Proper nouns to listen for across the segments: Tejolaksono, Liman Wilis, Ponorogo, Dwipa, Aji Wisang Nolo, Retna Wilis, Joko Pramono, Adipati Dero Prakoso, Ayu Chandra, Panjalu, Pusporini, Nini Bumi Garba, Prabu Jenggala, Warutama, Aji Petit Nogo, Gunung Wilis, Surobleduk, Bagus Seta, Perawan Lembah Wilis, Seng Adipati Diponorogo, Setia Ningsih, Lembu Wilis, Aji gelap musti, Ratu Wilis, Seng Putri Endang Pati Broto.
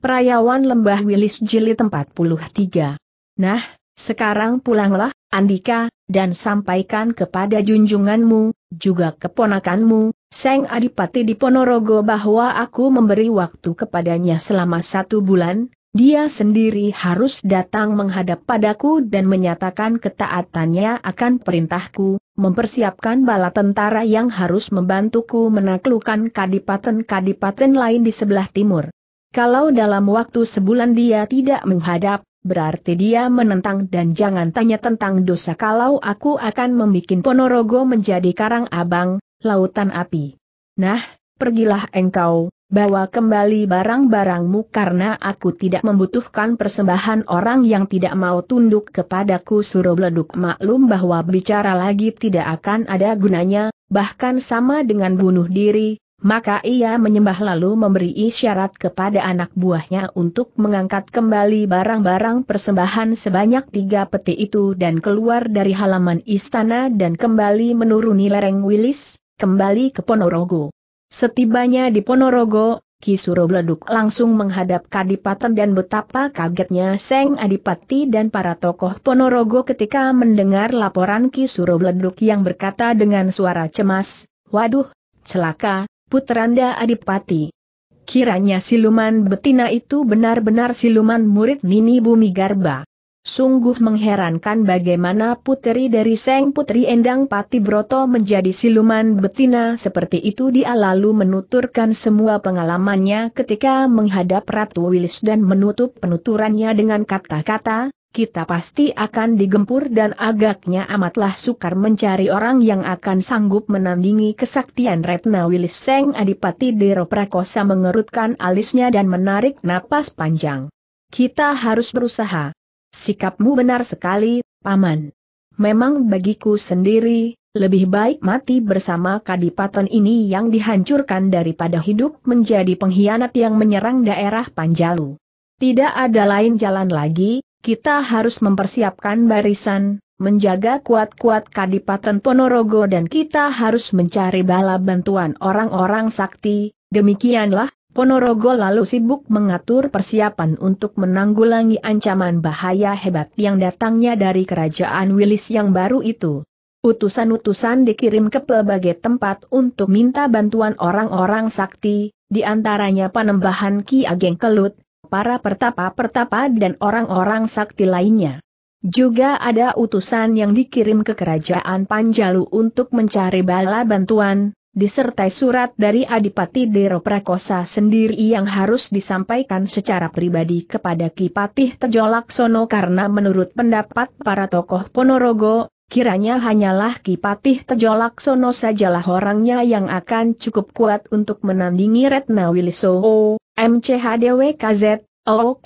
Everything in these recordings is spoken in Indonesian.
Perayawan Lembah Wilis Jilid 43. Nah, sekarang pulanglah, Andika, dan sampaikan kepada junjunganmu, juga keponakanmu, Seng Adipati Diponorogo, bahwa aku memberi waktu kepadanya selama 1 bulan, dia sendiri harus datang menghadap padaku dan menyatakan ketaatannya akan perintahku, mempersiapkan bala tentara yang harus membantuku menaklukkan kadipaten-kadipaten lain di sebelah timur. Kalau dalam waktu 1 bulan dia tidak menghadap, berarti dia menentang, dan jangan tanya tentang dosa kalau aku akan membuat Ponorogo menjadi karang abang, lautan api. Nah, pergilah engkau, bawa kembali barang-barangmu karena aku tidak membutuhkan persembahan orang yang tidak mau tunduk kepadaku. Suruh Bleduk maklum bahwa bicara lagi tidak akan ada gunanya, bahkan sama dengan bunuh diri. Maka ia menyembah lalu memberi isyarat kepada anak buahnya untuk mengangkat kembali barang-barang persembahan sebanyak 3 peti itu dan keluar dari halaman istana dan kembali menuruni lereng Wilis, kembali ke Ponorogo. Setibanya di Ponorogo, Ki Surobleduk langsung menghadap Kadipaten, dan betapa kagetnya Seng Adipati dan para tokoh Ponorogo ketika mendengar laporan Ki Surobleduk yang berkata dengan suara cemas, "Waduh, celaka! Putranda Adipati. Kiranya siluman betina itu benar-benar siluman murid Nini Bumi Garba." Sungguh mengherankan bagaimana puteri dari Seng Putri Endang Pati Broto menjadi siluman betina seperti itu. Dia lalu menuturkan semua pengalamannya ketika menghadap Ratu Wilis dan menutup penuturannya dengan kata-kata, "Kita pasti akan digempur dan agaknya amatlah sukar mencari orang yang akan sanggup menandingi kesaktian Retna Wilis." Seng Adipati Dero Prakoso mengerutkan alisnya dan menarik napas panjang. "Kita harus berusaha. Sikapmu benar sekali, Paman. Memang bagiku sendiri, lebih baik mati bersama kadipaten ini yang dihancurkan daripada hidup menjadi pengkhianat yang menyerang daerah Panjalu. Tidak ada lain jalan lagi. Kita harus mempersiapkan barisan, menjaga kuat-kuat Kadipaten Ponorogo, dan kita harus mencari bala bantuan orang-orang sakti." Demikianlah, Ponorogo lalu sibuk mengatur persiapan untuk menanggulangi ancaman bahaya hebat yang datangnya dari kerajaan Wilis yang baru itu. Utusan-utusan dikirim ke pelbagai tempat untuk minta bantuan orang-orang sakti, di antaranya Panembahan Ki Ageng Kelut, para pertapa-pertapa dan orang-orang sakti lainnya. Juga ada utusan yang dikirim ke kerajaan Panjalu untuk mencari bala bantuan, disertai surat dari Adipati Dero Prakoso sendiri yang harus disampaikan secara pribadi kepada Ki Patih Tejolaksono, karena menurut pendapat para tokoh Ponorogo, kiranya hanyalah Ki Patih Tejolaksono sajalah orangnya yang akan cukup kuat untuk menandingi Retna Wiliso. MCHDWKZ,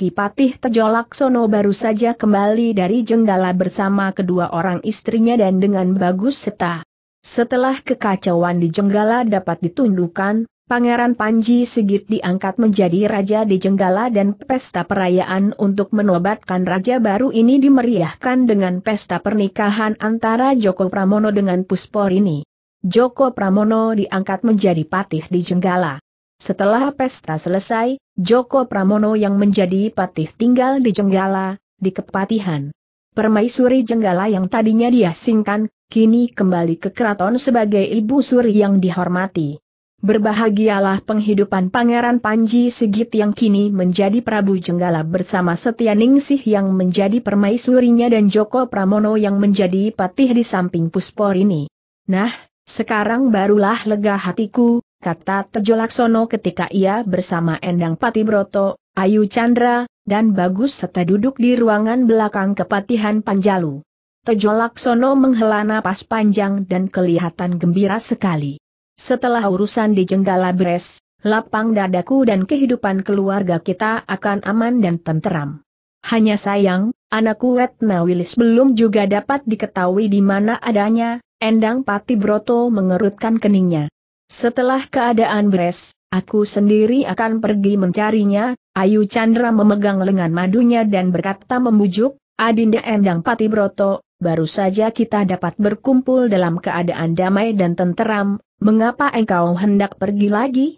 Ki Patih Tejolaksono baru saja kembali dari Jenggala bersama kedua orang istrinya dan dengan Bagus Seta. Setelah kekacauan di Jenggala dapat ditundukkan, Pangeran Panji Sigit diangkat menjadi raja di Jenggala, dan pesta perayaan untuk menobatkan raja baru ini dimeriahkan dengan pesta pernikahan antara Joko Pramono dengan Pusporini. Joko Pramono diangkat menjadi patih di Jenggala. Setelah pesta selesai, Joko Pramono yang menjadi patih tinggal di Jenggala, di Kepatihan Permaisuri Jenggala yang tadinya diasingkan, kini kembali ke keraton sebagai ibu suri yang dihormati. Berbahagialah penghidupan Pangeran Panji Sigit yang kini menjadi Prabu Jenggala bersama Setia Ningsih yang menjadi permaisurinya dan Joko Pramono yang menjadi patih di samping Pusporini. "Nah, sekarang barulah lega hatiku," kata Tejolaksono ketika ia bersama Endang Pati Broto, Ayu Chandra, dan Bagus Seta duduk di ruangan belakang Kepatihan Panjalu. Tejolaksono menghela napas panjang dan kelihatan gembira sekali. "Setelah urusan di Jenggala beres, lapang dadaku dan kehidupan keluarga kita akan aman dan tenteram. Hanya sayang, anakku Retna Wilis belum juga dapat diketahui di mana adanya." Endang Pati Broto mengerutkan keningnya. "Setelah keadaan beres, aku sendiri akan pergi mencarinya." Ayu Chandra memegang lengan madunya dan berkata membujuk, "Adinda Endang Pati Broto, baru saja kita dapat berkumpul dalam keadaan damai dan tenteram, mengapa engkau hendak pergi lagi?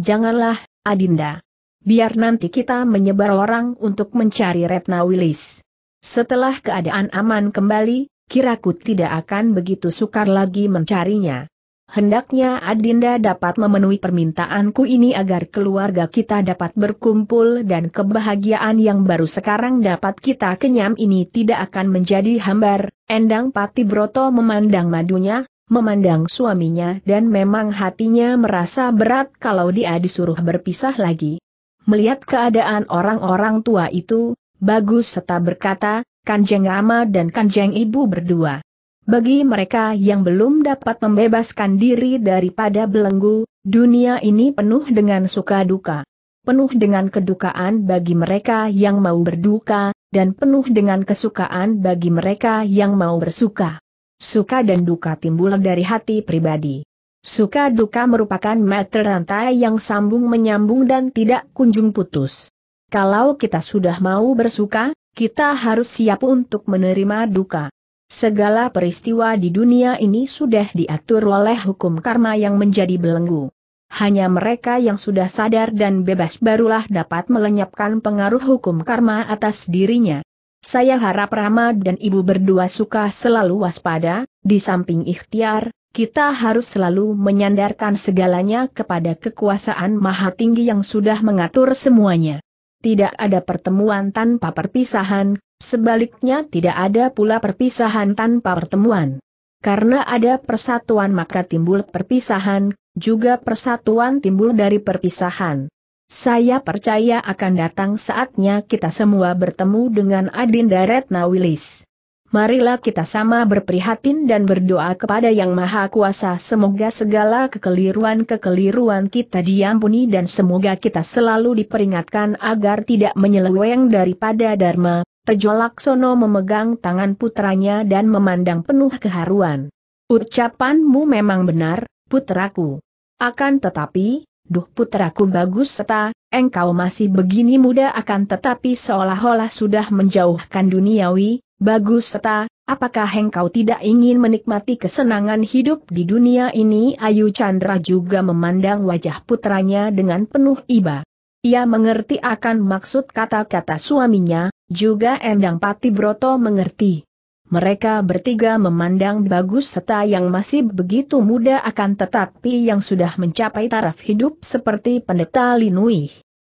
Janganlah, Adinda. biar nanti kita menyebar orang untuk mencari Retna Wilis. Setelah keadaan aman kembali, kiraku tidak akan begitu sukar lagi mencarinya. Hendaknya Adinda dapat memenuhi permintaanku ini agar keluarga kita dapat berkumpul dan kebahagiaan yang baru sekarang dapat kita kenyam ini tidak akan menjadi hambar. Endang Pati Broto memandang madunya, memandang suaminya dan memang hatinya merasa berat kalau dia disuruh berpisah lagi. Melihat keadaan orang-orang tua itu, Bagus Seta berkata, Kanjeng Ama dan Kanjeng Ibu berdua. Bagi mereka yang belum dapat membebaskan diri daripada belenggu, dunia ini penuh dengan suka duka. Penuh dengan kedukaan bagi mereka yang mau berduka, dan penuh dengan kesukaan bagi mereka yang mau bersuka. Suka dan duka timbul dari hati pribadi. Suka duka merupakan mata rantai yang sambung menyambung dan tidak kunjung putus. Kalau kita sudah mau bersuka, kita harus siap untuk menerima duka. Segala peristiwa di dunia ini sudah diatur oleh hukum karma yang menjadi belenggu. Hanya mereka yang sudah sadar dan bebas barulah dapat melenyapkan pengaruh hukum karma atas dirinya. Saya harap Rama dan Ibu berdua suka selalu waspada, di samping ikhtiar, kita harus selalu menyandarkan segalanya kepada kekuasaan Maha Tinggi yang sudah mengatur semuanya. Tidak ada pertemuan tanpa perpisahan. Sebaliknya tidak ada pula perpisahan tanpa pertemuan. Karena ada persatuan maka timbul perpisahan, juga persatuan timbul dari perpisahan. Saya percaya akan datang saatnya kita semua bertemu dengan Adinda Retna Wilis. Marilah kita sama berprihatin dan berdoa kepada Yang Maha Kuasa semoga segala kekeliruan-kekeliruan kita diampuni dan semoga kita selalu diperingatkan agar tidak menyeleweng daripada Dharma. Tejolaksono memegang tangan putranya dan memandang penuh keharuan. Ucapanmu memang benar, putraku. Akan tetapi, duh putraku Bagus Seta, engkau masih begini muda akan tetapi seolah-olah sudah menjauhkan duniawi. Bagus Seta, apakah engkau tidak ingin menikmati kesenangan hidup di dunia ini? Ayu Chandra juga memandang wajah putranya dengan penuh iba. Ia mengerti akan maksud kata-kata suaminya. Juga Endang Pati Broto mengerti. Mereka bertiga memandang Bagus Seta yang masih begitu muda akan tetapi yang sudah mencapai taraf hidup seperti pendeta Linuih.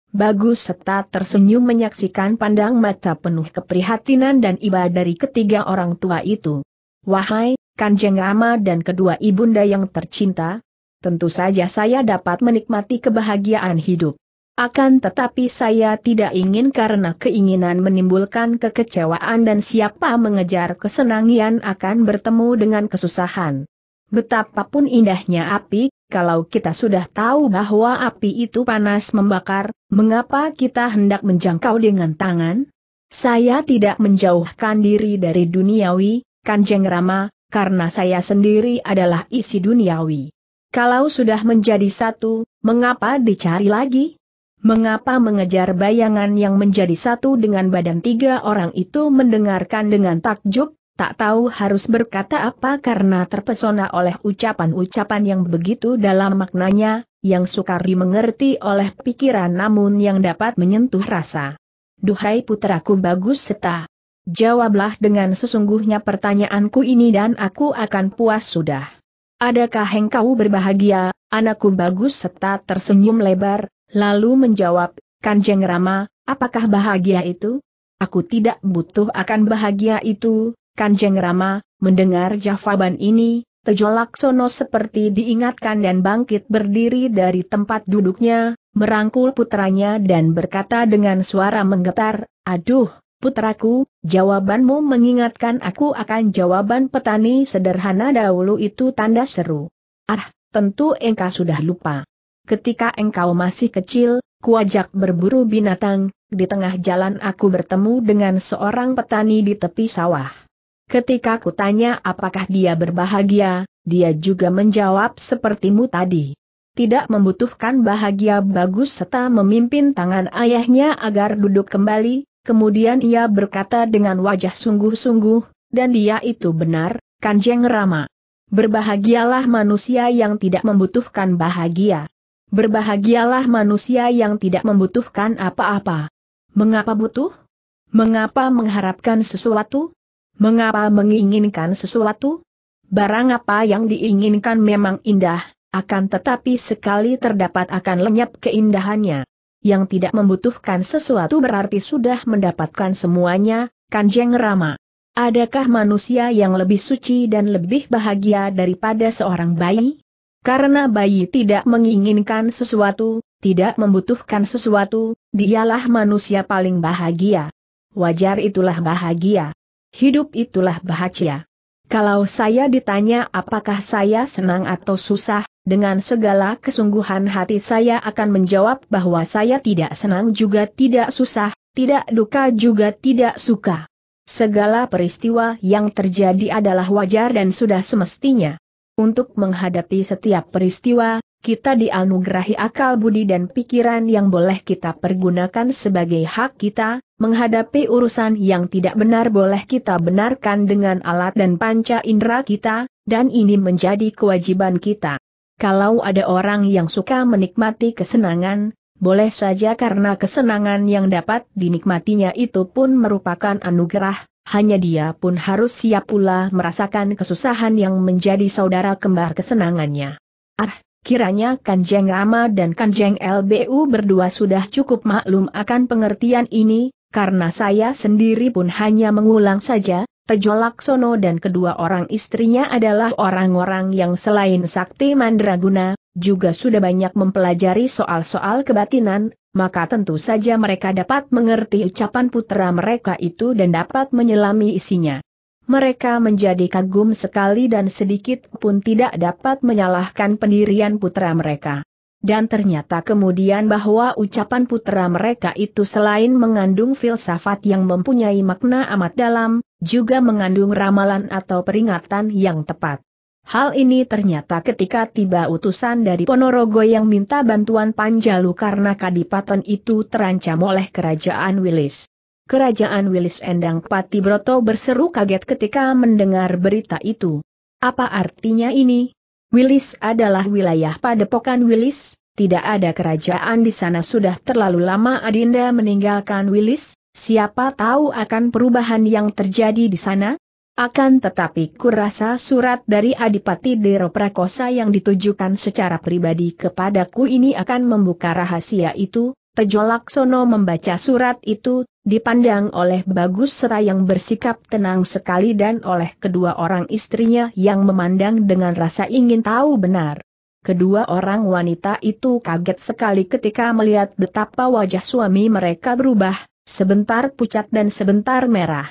Bagus Seta tersenyum menyaksikan pandang mata penuh keprihatinan dan iba dari ketiga orang tua itu. Wahai, Kanjeng Ama dan kedua ibunda yang tercinta, tentu saja saya dapat menikmati kebahagiaan hidup. Akan tetapi saya tidak ingin karena keinginan menimbulkan kekecewaan dan siapa mengejar kesenangan akan bertemu dengan kesusahan. Betapapun indahnya api, kalau kita sudah tahu bahwa api itu panas membakar, mengapa kita hendak menjangkau dengan tangan? Saya tidak menjauhkan diri dari duniawi, Kanjeng Rama, karena saya sendiri adalah isi duniawi. Kalau sudah menjadi satu, mengapa dicari lagi? Mengapa mengejar bayangan yang menjadi satu dengan badan? Tiga orang itu mendengarkan dengan takjub, tak tahu harus berkata apa karena terpesona oleh ucapan-ucapan yang begitu dalam maknanya, yang sukar dimengerti oleh pikiran namun yang dapat menyentuh rasa. Duhai putraku Bagus Seta, jawablah dengan sesungguhnya pertanyaanku ini dan aku akan puas sudah. Adakah engkau berbahagia, anakku? Bagus Seta tersenyum lebar. Lalu menjawab, Kanjeng Rama, apakah bahagia itu? Aku tidak butuh akan bahagia itu, Kanjeng Rama. Mendengar jawaban ini, Tejolaksono seperti diingatkan dan bangkit berdiri dari tempat duduknya, merangkul putranya dan berkata dengan suara menggetar, aduh, putraku, jawabanmu mengingatkan aku akan jawaban petani sederhana dahulu itu. Tanda seru. Ah, tentu engkau sudah lupa. Ketika engkau masih kecil, kuajak berburu binatang, di tengah jalan aku bertemu dengan seorang petani di tepi sawah. Ketika ku tanya apakah dia berbahagia, dia juga menjawab sepertimu tadi. Tidak membutuhkan bahagia. Bagus Seta memimpin tangan ayahnya agar duduk kembali, kemudian ia berkata dengan wajah sungguh-sungguh, dan dia itu benar, Kanjeng Rama. Berbahagialah manusia yang tidak membutuhkan bahagia. Berbahagialah manusia yang tidak membutuhkan apa-apa. Mengapa butuh? Mengapa mengharapkan sesuatu? Mengapa menginginkan sesuatu? Barang apa yang diinginkan memang indah, akan tetapi sekali terdapat akan lenyap keindahannya. Yang tidak membutuhkan sesuatu berarti sudah mendapatkan semuanya, Kanjeng Rama. Adakah manusia yang lebih suci dan lebih bahagia daripada seorang bayi? Karena bayi tidak menginginkan sesuatu, tidak membutuhkan sesuatu, dialah manusia paling bahagia. Wajar itulah bahagia. Hidup itulah bahagia. Kalau saya ditanya apakah saya senang atau susah, dengan segala kesungguhan hati saya akan menjawab bahwa saya tidak senang juga tidak susah, tidak duka juga tidak suka. Segala peristiwa yang terjadi adalah wajar dan sudah semestinya. Untuk menghadapi setiap peristiwa, kita dianugerahi akal budi dan pikiran yang boleh kita pergunakan sebagai hak kita, menghadapi urusan yang tidak benar boleh kita benarkan dengan alat dan panca indera kita, dan ini menjadi kewajiban kita. Kalau ada orang yang suka menikmati kesenangan, boleh saja karena kesenangan yang dapat dinikmatinya itu pun merupakan anugerah. Hanya dia pun harus siap pula merasakan kesusahan yang menjadi saudara kembar kesenangannya. Ah, kiranya Kanjeng Rama dan Kanjeng LBU berdua sudah cukup maklum akan pengertian ini, karena saya sendiri pun hanya mengulang saja, Tejolaksono dan kedua orang istrinya adalah orang-orang yang selain sakti mandraguna, juga sudah banyak mempelajari soal-soal kebatinan, maka tentu saja mereka dapat mengerti ucapan putra mereka itu dan dapat menyelami isinya. Mereka menjadi kagum sekali dan sedikit pun tidak dapat menyalahkan pendirian putra mereka. Dan ternyata kemudian bahwa ucapan putra mereka itu selain mengandung filsafat yang mempunyai makna amat dalam, juga mengandung ramalan atau peringatan yang tepat. Hal ini ternyata ketika tiba utusan dari Ponorogo yang minta bantuan Panjalu karena kadipaten itu terancam oleh kerajaan Wilis. Kerajaan Wilis Endang Pati Broto berseru kaget ketika mendengar berita itu. Apa artinya ini? Wilis adalah wilayah padepokan Wilis, tidak ada kerajaan di sana sudah terlalu lama Adinda meninggalkan Wilis, siapa tahu akan perubahan yang terjadi di sana? Akan tetapi kurasa surat dari Adipati Dero Prakoso yang ditujukan secara pribadi kepadaku ini akan membuka rahasia itu. Tejolaksono membaca surat itu, dipandang oleh Bagus Seta yang bersikap tenang sekali dan oleh kedua orang istrinya yang memandang dengan rasa ingin tahu benar. Kedua orang wanita itu kaget sekali ketika melihat betapa wajah suami mereka berubah, sebentar pucat dan sebentar merah.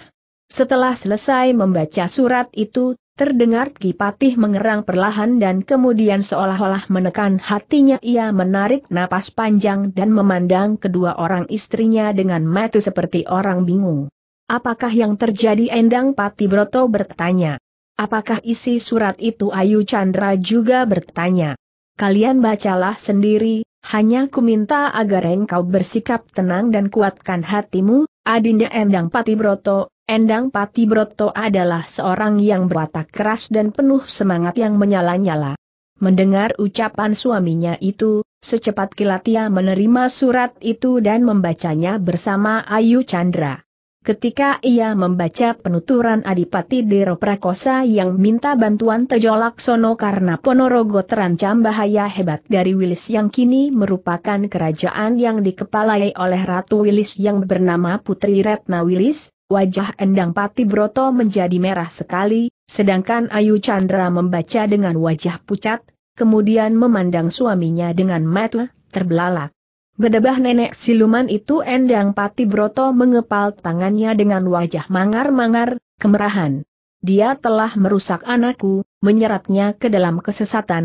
Setelah selesai membaca surat itu, terdengar Ki Patih mengerang perlahan dan kemudian seolah-olah menekan hatinya ia menarik napas panjang dan memandang kedua orang istrinya dengan mata seperti orang bingung. Apakah yang terjadi? Endang Pati Broto bertanya. Apakah isi surat itu? Ayu Chandra juga bertanya. Kalian bacalah sendiri, hanya ku minta agar engkau bersikap tenang dan kuatkan hatimu, Adinda Endang Pati Broto. Endang Pati Broto adalah seorang yang berwatak keras dan penuh semangat yang menyala-nyala. Mendengar ucapan suaminya itu, secepat kilat ia menerima surat itu dan membacanya bersama Ayu Chandra. Ketika ia membaca penuturan Adipati Dero Prakoso yang minta bantuan Tejolaksono karena Ponorogo terancam bahaya hebat dari Wilis yang kini merupakan kerajaan yang dikepalai oleh Ratu Wilis yang bernama Putri Retna Wilis, wajah Endang Pati Broto menjadi merah sekali, sedangkan Ayu Chandra membaca dengan wajah pucat, kemudian memandang suaminya dengan mata terbelalak. Gedebah nenek siluman itu. Endang Pati Broto mengepal tangannya dengan wajah mangar-mangar, kemerahan. Dia telah merusak anakku, menyeretnya ke dalam kesesatan.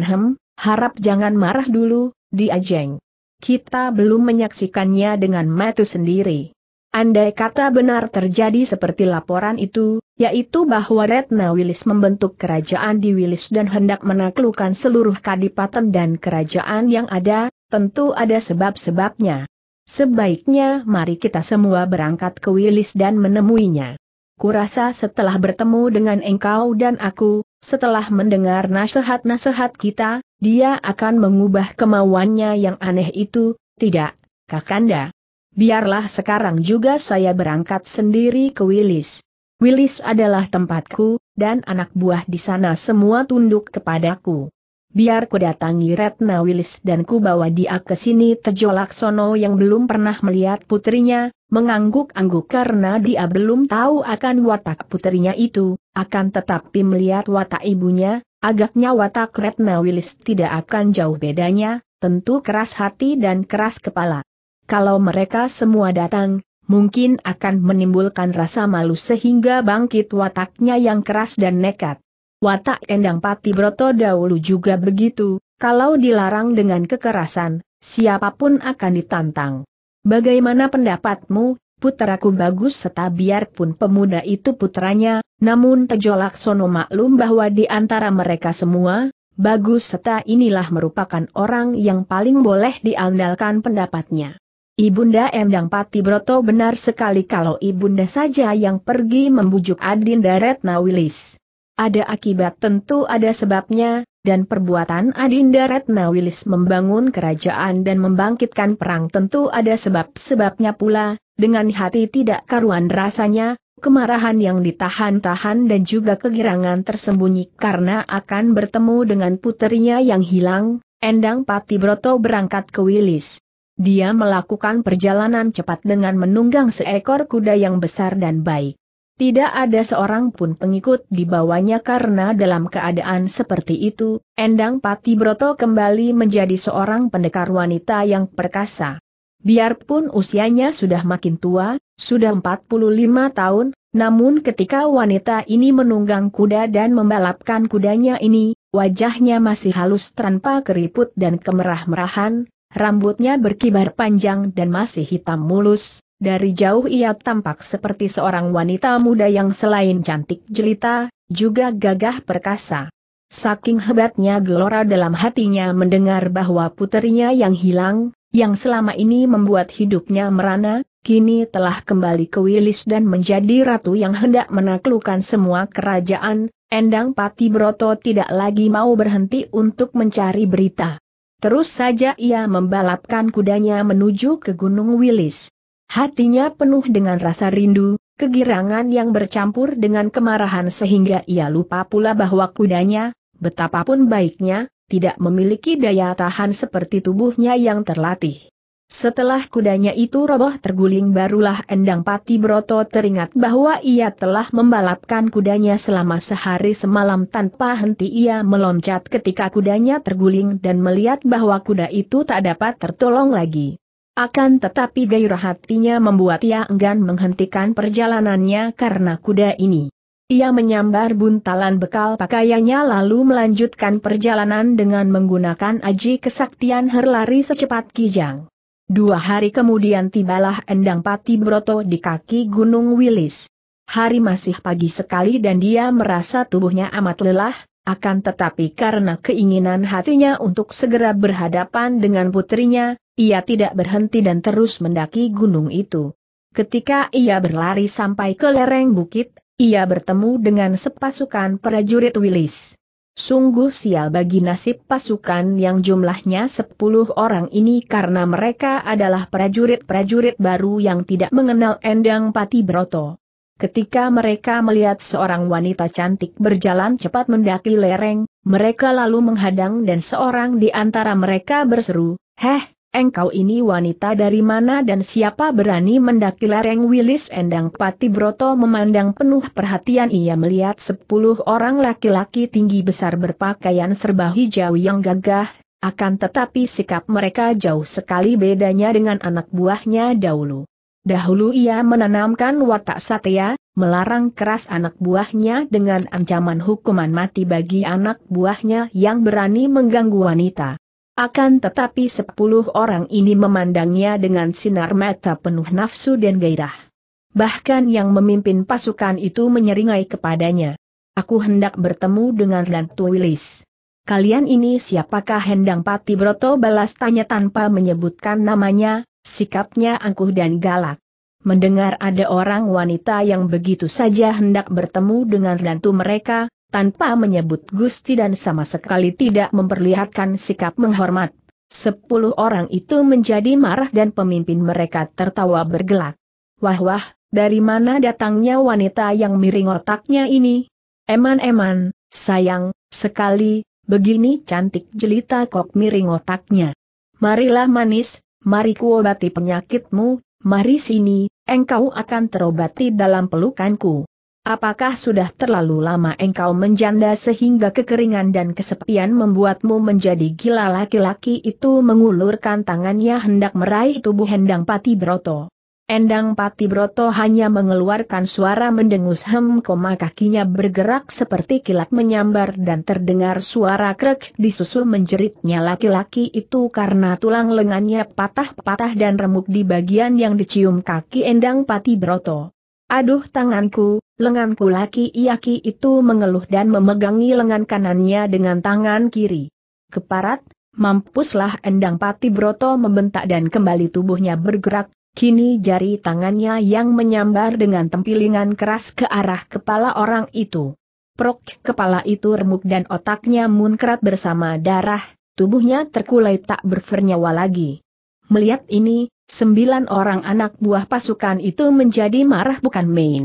Harap jangan marah dulu, dia jeng. Kita belum menyaksikannya dengan mata sendiri. Andai kata benar terjadi seperti laporan itu, yaitu bahwa Retna Wilis membentuk kerajaan di Wilis dan hendak menaklukkan seluruh kadipaten dan kerajaan yang ada, tentu ada sebab-sebabnya. Sebaiknya mari kita semua berangkat ke Wilis dan menemuinya. Kurasa setelah bertemu dengan engkau dan aku, setelah mendengar nasihat-nasihat kita, dia akan mengubah kemauannya yang aneh itu, tidak, Kakanda. Biarlah sekarang juga saya berangkat sendiri ke Wilis. Wilis adalah tempatku, dan anak buah di sana semua tunduk kepadaku. Biar ku datangi Retna Wilis dan ku bawa dia ke sini. Tejolaksono yang belum pernah melihat putrinya, mengangguk-angguk karena dia belum tahu akan watak putrinya itu, akan tetapi melihat watak ibunya, agaknya watak Retna Wilis tidak akan jauh bedanya, tentu keras hati dan keras kepala. Kalau mereka semua datang, mungkin akan menimbulkan rasa malu sehingga bangkit wataknya yang keras dan nekat. Watak Endang Pati Broto dahulu juga begitu, kalau dilarang dengan kekerasan, siapapun akan ditantang. Bagaimana pendapatmu, puteraku? Bagus Seta biarpun pemuda itu putranya, namun Tejolaksono maklum bahwa di antara mereka semua, Bagus Seta inilah merupakan orang yang paling boleh diandalkan pendapatnya. Ibunda Endang Pati Broto benar sekali kalau ibunda saja yang pergi membujuk Adinda Retna Wilis. Ada akibat, tentu ada sebabnya, dan perbuatan Adinda Retna Wilis membangun kerajaan dan membangkitkan perang tentu ada sebab-sebabnya pula. Dengan hati tidak karuan rasanya, kemarahan yang ditahan-tahan dan juga kegirangan tersembunyi karena akan bertemu dengan puterinya yang hilang, Endang Pati Broto berangkat ke Wilis. Dia melakukan perjalanan cepat dengan menunggang seekor kuda yang besar dan baik. Tidak ada seorang pun pengikut di bawahnya karena dalam keadaan seperti itu, Endang Pati Broto kembali menjadi seorang pendekar wanita yang perkasa. Biarpun usianya sudah makin tua, sudah 45 tahun, namun ketika wanita ini menunggang kuda dan membalapkan kudanya ini, wajahnya masih halus tanpa keriput dan kemerah-merahan, rambutnya berkibar panjang dan masih hitam mulus. Dari jauh ia tampak seperti seorang wanita muda yang selain cantik jelita, juga gagah perkasa. Saking hebatnya gelora dalam hatinya mendengar bahwa puterinya yang hilang, yang selama ini membuat hidupnya merana, kini telah kembali ke Wilis dan menjadi ratu yang hendak menaklukkan semua kerajaan, Endang Pati Broto tidak lagi mau berhenti untuk mencari berita. Terus saja ia membalapkan kudanya menuju ke Gunung Wilis. Hatinya penuh dengan rasa rindu, kegirangan yang bercampur dengan kemarahan sehingga ia lupa pula bahwa kudanya, betapapun baiknya, tidak memiliki daya tahan seperti tubuhnya yang terlatih. Setelah kudanya itu roboh terguling barulah Endang Pati Broto teringat bahwa ia telah membalapkan kudanya selama sehari semalam tanpa henti. Ia meloncat ketika kudanya terguling dan melihat bahwa kuda itu tak dapat tertolong lagi. Akan tetapi gairah hatinya membuat ia enggan menghentikan perjalanannya karena kuda ini. Ia menyambar buntalan bekal pakaiannya lalu melanjutkan perjalanan dengan menggunakan aji kesaktian berlari secepat kijang. 2 hari kemudian tibalah Endang Pati Broto di kaki Gunung Wilis. Hari masih pagi sekali dan dia merasa tubuhnya amat lelah. Akan tetapi karena keinginan hatinya untuk segera berhadapan dengan putrinya, ia tidak berhenti dan terus mendaki gunung itu. Ketika ia berlari sampai ke lereng bukit, ia bertemu dengan sepasukan prajurit Wilis. Sungguh sial bagi nasib pasukan yang jumlahnya 10 orang ini karena mereka adalah prajurit-prajurit baru yang tidak mengenal Endang Pati Broto. Ketika mereka melihat seorang wanita cantik berjalan cepat mendaki lereng, mereka lalu menghadang dan seorang di antara mereka berseru, "Heh, engkau ini wanita dari mana dan siapa berani mendaki lereng Wilis?" Endang Pati Broto memandang penuh perhatian. Ia melihat 10 orang laki-laki tinggi besar berpakaian serba hijau yang gagah, akan tetapi sikap mereka jauh sekali bedanya dengan anak buahnya dahulu. Dahulu ia menanamkan watak satya, melarang keras anak buahnya dengan ancaman hukuman mati bagi anak buahnya yang berani mengganggu wanita. Akan tetapi 10 orang ini memandangnya dengan sinar mata penuh nafsu dan gairah. Bahkan yang memimpin pasukan itu menyeringai kepadanya, "Aku hendak bertemu dengan Ratu Wilis. Kalian ini siapakah?" Endang Pati Broto balas tanya tanpa menyebutkan namanya. Sikapnya angkuh dan galak. Mendengar ada orang wanita yang begitu saja hendak bertemu dengan menantu mereka, tanpa menyebut gusti dan sama sekali tidak memperlihatkan sikap menghormat, 10 orang itu menjadi marah dan pemimpin mereka tertawa bergelak. Wah wah, dari mana datangnya wanita yang miring otaknya ini? Eman-eman, sayang sekali, begini cantik jelita kok miring otaknya. Marilah manis, mari kuobati penyakitmu. Mari sini, engkau akan terobati dalam pelukanku. Apakah sudah terlalu lama engkau menjanda sehingga kekeringan dan kesepian membuatmu menjadi gila? Laki-laki itu mengulurkan tangannya hendak meraih tubuh Endang Pati Broto. Endang Pati Broto hanya mengeluarkan suara mendengus hem, kakinya bergerak seperti kilat menyambar dan terdengar suara krek, disusul menjeritnya laki-laki itu karena tulang lengannya patah-patah dan remuk di bagian yang dicium kaki Endang Pati Broto. Aduh tanganku, lenganku, laki-laki itu mengeluh dan memegangi lengan kanannya dengan tangan kiri. Keparat, mampuslah, Endang Pati Broto membentak dan kembali tubuhnya bergerak. Kini jari tangannya yang menyambar dengan tempilingan keras ke arah kepala orang itu. Prok, kepala itu remuk dan otaknya munkrat bersama darah, tubuhnya terkulai tak bernyawa lagi. Melihat ini, 9 orang anak buah pasukan itu menjadi marah bukan main.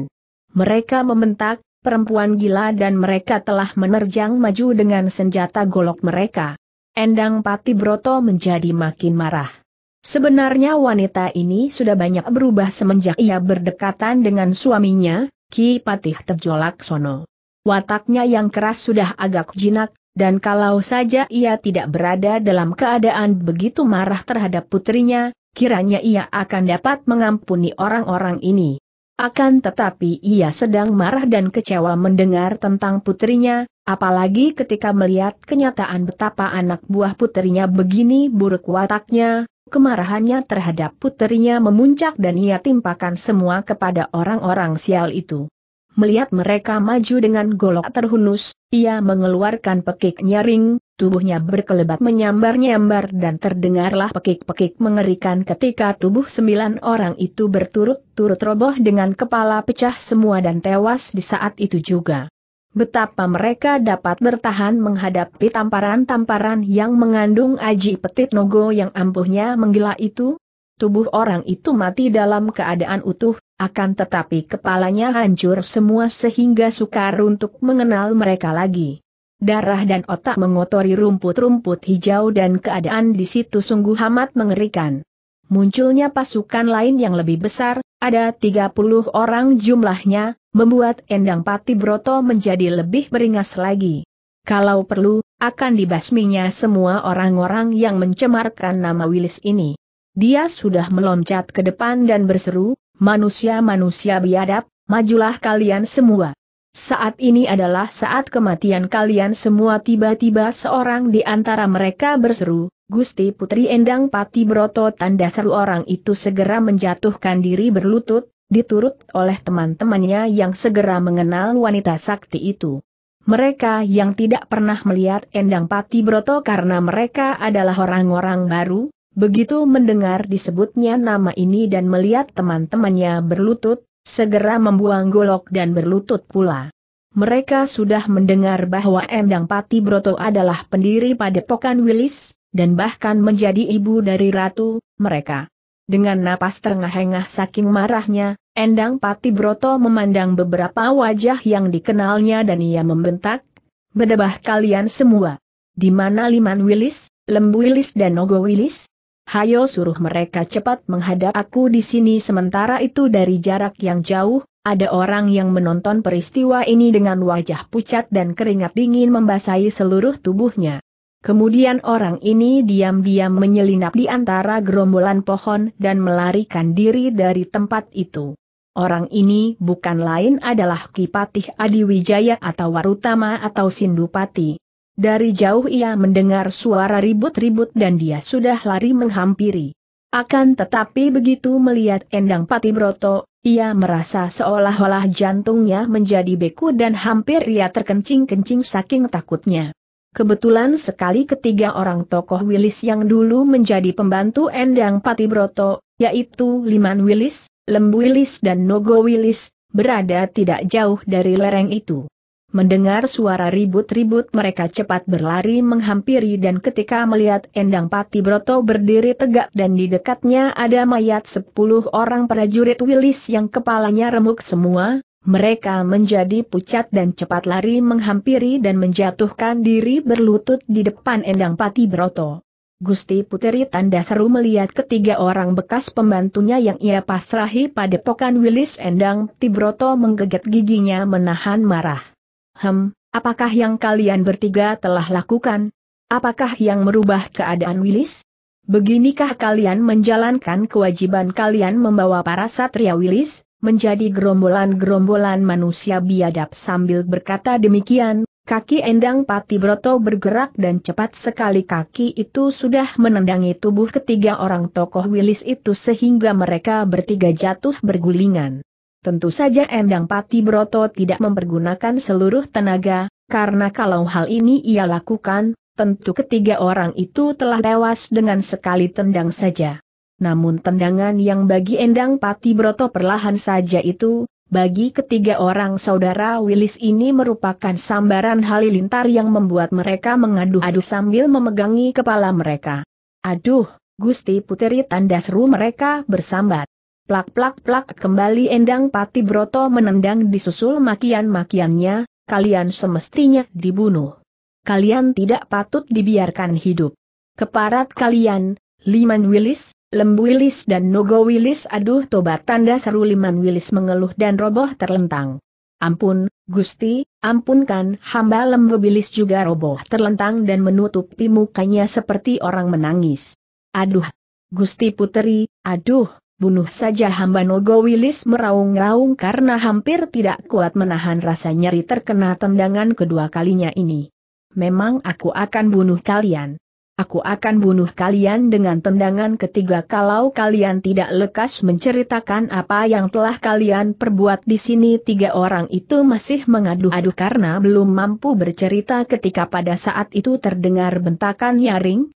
Mereka membentak, perempuan gila, dan mereka telah menerjang maju dengan senjata golok mereka. Endang Pati Broto menjadi makin marah. Sebenarnya wanita ini sudah banyak berubah semenjak ia berdekatan dengan suaminya, Ki Patih Tejolaksono. Wataknya yang keras sudah agak jinak, dan kalau saja ia tidak berada dalam keadaan begitu marah terhadap putrinya, kiranya ia akan dapat mengampuni orang-orang ini. Akan tetapi ia sedang marah dan kecewa mendengar tentang putrinya, apalagi ketika melihat kenyataan betapa anak buah putrinya begini buruk wataknya. Kemarahannya terhadap putrinya memuncak dan ia timpakan semua kepada orang-orang sial itu. Melihat mereka maju dengan golok terhunus, ia mengeluarkan pekik nyaring, tubuhnya berkelebat menyambar-nyambar dan terdengarlah pekik-pekik mengerikan ketika tubuh 9 orang itu berturut-turut roboh dengan kepala pecah semua dan tewas di saat itu juga. Betapa mereka dapat bertahan menghadapi tamparan-tamparan yang mengandung Aji Petit Nogo yang ampuhnya menggila itu? Tubuh orang itu mati dalam keadaan utuh, akan tetapi kepalanya hancur semua sehingga sukar untuk mengenal mereka lagi. Darah dan otak mengotori rumput-rumput hijau dan keadaan di situ sungguh amat mengerikan. Munculnya pasukan lain yang lebih besar, ada 30 orang jumlahnya, membuat Endang Pati Broto menjadi lebih beringas lagi. Kalau perlu, akan dibasminya semua orang-orang yang mencemarkan nama Wilis ini. Dia sudah meloncat ke depan dan berseru, "Manusia-manusia biadab, majulah kalian semua. Saat ini adalah saat kematian kalian semua." Tiba-tiba seorang di antara mereka berseru, "Gusti Putri Endang Pati Broto!" Tanda seru orang itu segera menjatuhkan diri berlutut, diturut oleh teman-temannya yang segera mengenal wanita sakti itu. Mereka yang tidak pernah melihat Endang Pati Broto karena mereka adalah orang-orang baru, begitu mendengar disebutnya nama ini dan melihat teman-temannya berlutut, segera membuang golok dan berlutut pula. Mereka sudah mendengar bahwa Endang Pati Broto adalah pendiri Padepokan Wilis, dan bahkan menjadi ibu dari ratu mereka. Dengan napas terengah-engah saking marahnya, Endang Pati Broto memandang beberapa wajah yang dikenalnya dan ia membentak, "Bedebah kalian semua! Di mana Liman Wilis, Lembu Wilis dan Nogo Wilis? Hayo suruh mereka cepat menghadap aku di sini!" Sementara itu dari jarak yang jauh, ada orang yang menonton peristiwa ini dengan wajah pucat dan keringat dingin membasahi seluruh tubuhnya. Kemudian orang ini diam-diam menyelinap di antara gerombolan pohon dan melarikan diri dari tempat itu. Orang ini bukan lain adalah Ki Patih Adiwijaya atau Warutama atau Sindupati. Dari jauh ia mendengar suara ribut-ribut dan dia sudah lari menghampiri. Akan tetapi begitu melihat Endang Pati Broto, ia merasa seolah-olah jantungnya menjadi beku dan hampir ia terkencing-kencing saking takutnya. Kebetulan sekali ketiga orang tokoh Wilis yang dulu menjadi pembantu Endang Pati Broto, yaitu Liman Wilis, Lembu Wilis dan Nogo Wilis, berada tidak jauh dari lereng itu. Mendengar suara ribut-ribut mereka cepat berlari menghampiri dan ketika melihat Endang Pati Broto berdiri tegak dan di dekatnya ada mayat 10 orang prajurit Wilis yang kepalanya remuk semua, mereka menjadi pucat dan cepat lari menghampiri dan menjatuhkan diri berlutut di depan Endang Pati Broto. Gusti Puteri tanda seru melihat ketiga orang bekas pembantunya yang ia pasrahi padepokan Wilis. Endang Pati Broto menggeget giginya menahan marah. Apakah yang kalian bertiga telah lakukan? Apakah yang merubah keadaan Wilis? Beginikah kalian menjalankan kewajiban kalian membawa para satria Wilis? Menjadi gerombolan-gerombolan manusia biadab. Sambil berkata demikian, kaki Endang Pati Broto bergerak dan cepat sekali kaki itu sudah menendangi tubuh ketiga orang tokoh Wilis itu sehingga mereka bertiga jatuh bergulingan. Tentu saja Endang Pati Broto tidak mempergunakan seluruh tenaga, karena kalau hal ini ia lakukan, tentu ketiga orang itu telah tewas dengan sekali tendang saja. Namun tendangan yang bagi Endang Pati Broto perlahan saja itu, bagi ketiga orang saudara Wilis ini merupakan sambaran halilintar yang membuat mereka mengadu-adu sambil memegangi kepala mereka. Aduh, Gusti Puteri tanda seru mereka bersambat. Plak-plak-plak kembali Endang Pati Broto menendang disusul makian-makiannya, kalian semestinya dibunuh. Kalian tidak patut dibiarkan hidup. Keparat kalian, Liman Wilis, Lembu Wilis dan Nogo Wilis. Aduh tobat tanda seru Liman Wilis mengeluh dan roboh terlentang. Ampun, Gusti, ampunkan hamba. Lembu Wilis juga roboh terlentang dan menutupi mukanya seperti orang menangis. Aduh, Gusti Puteri, aduh, bunuh saja hamba. Nogo Wilis meraung-raung karena hampir tidak kuat menahan rasa nyeri terkena tendangan kedua kalinya ini. Memang aku akan bunuh kalian. Aku akan bunuh kalian dengan tendangan ketiga kalau kalian tidak lekas menceritakan apa yang telah kalian perbuat di sini. Tiga orang itu masih mengadu-adu karena belum mampu bercerita ketika pada saat itu terdengar bentakan nyaring,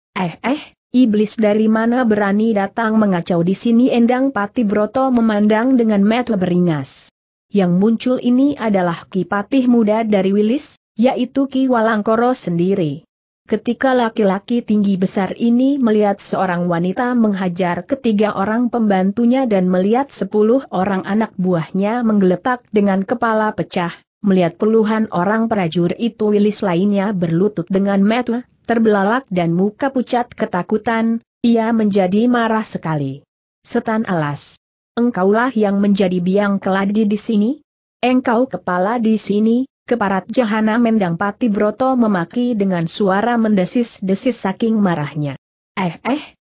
iblis dari mana berani datang mengacau di sini. Endang Pati Broto memandang dengan mata beringas. Yang muncul ini adalah Kipatih muda dari Wilis, yaitu Ki Walangkoro sendiri. Ketika laki-laki tinggi besar ini melihat seorang wanita menghajar ketiga orang pembantunya dan melihat 10 orang anak buahnya menggeletak dengan kepala pecah, melihat puluhan orang prajurit itu Wilis lainnya berlutut dengan mata terbelalak dan muka pucat ketakutan, ia menjadi marah sekali. Setan alas, engkaulah yang menjadi biang keladi di sini? Engkau kepala di sini? Keparat jahanam. Endang Pati Broto memaki dengan suara mendesis-desis saking marahnya.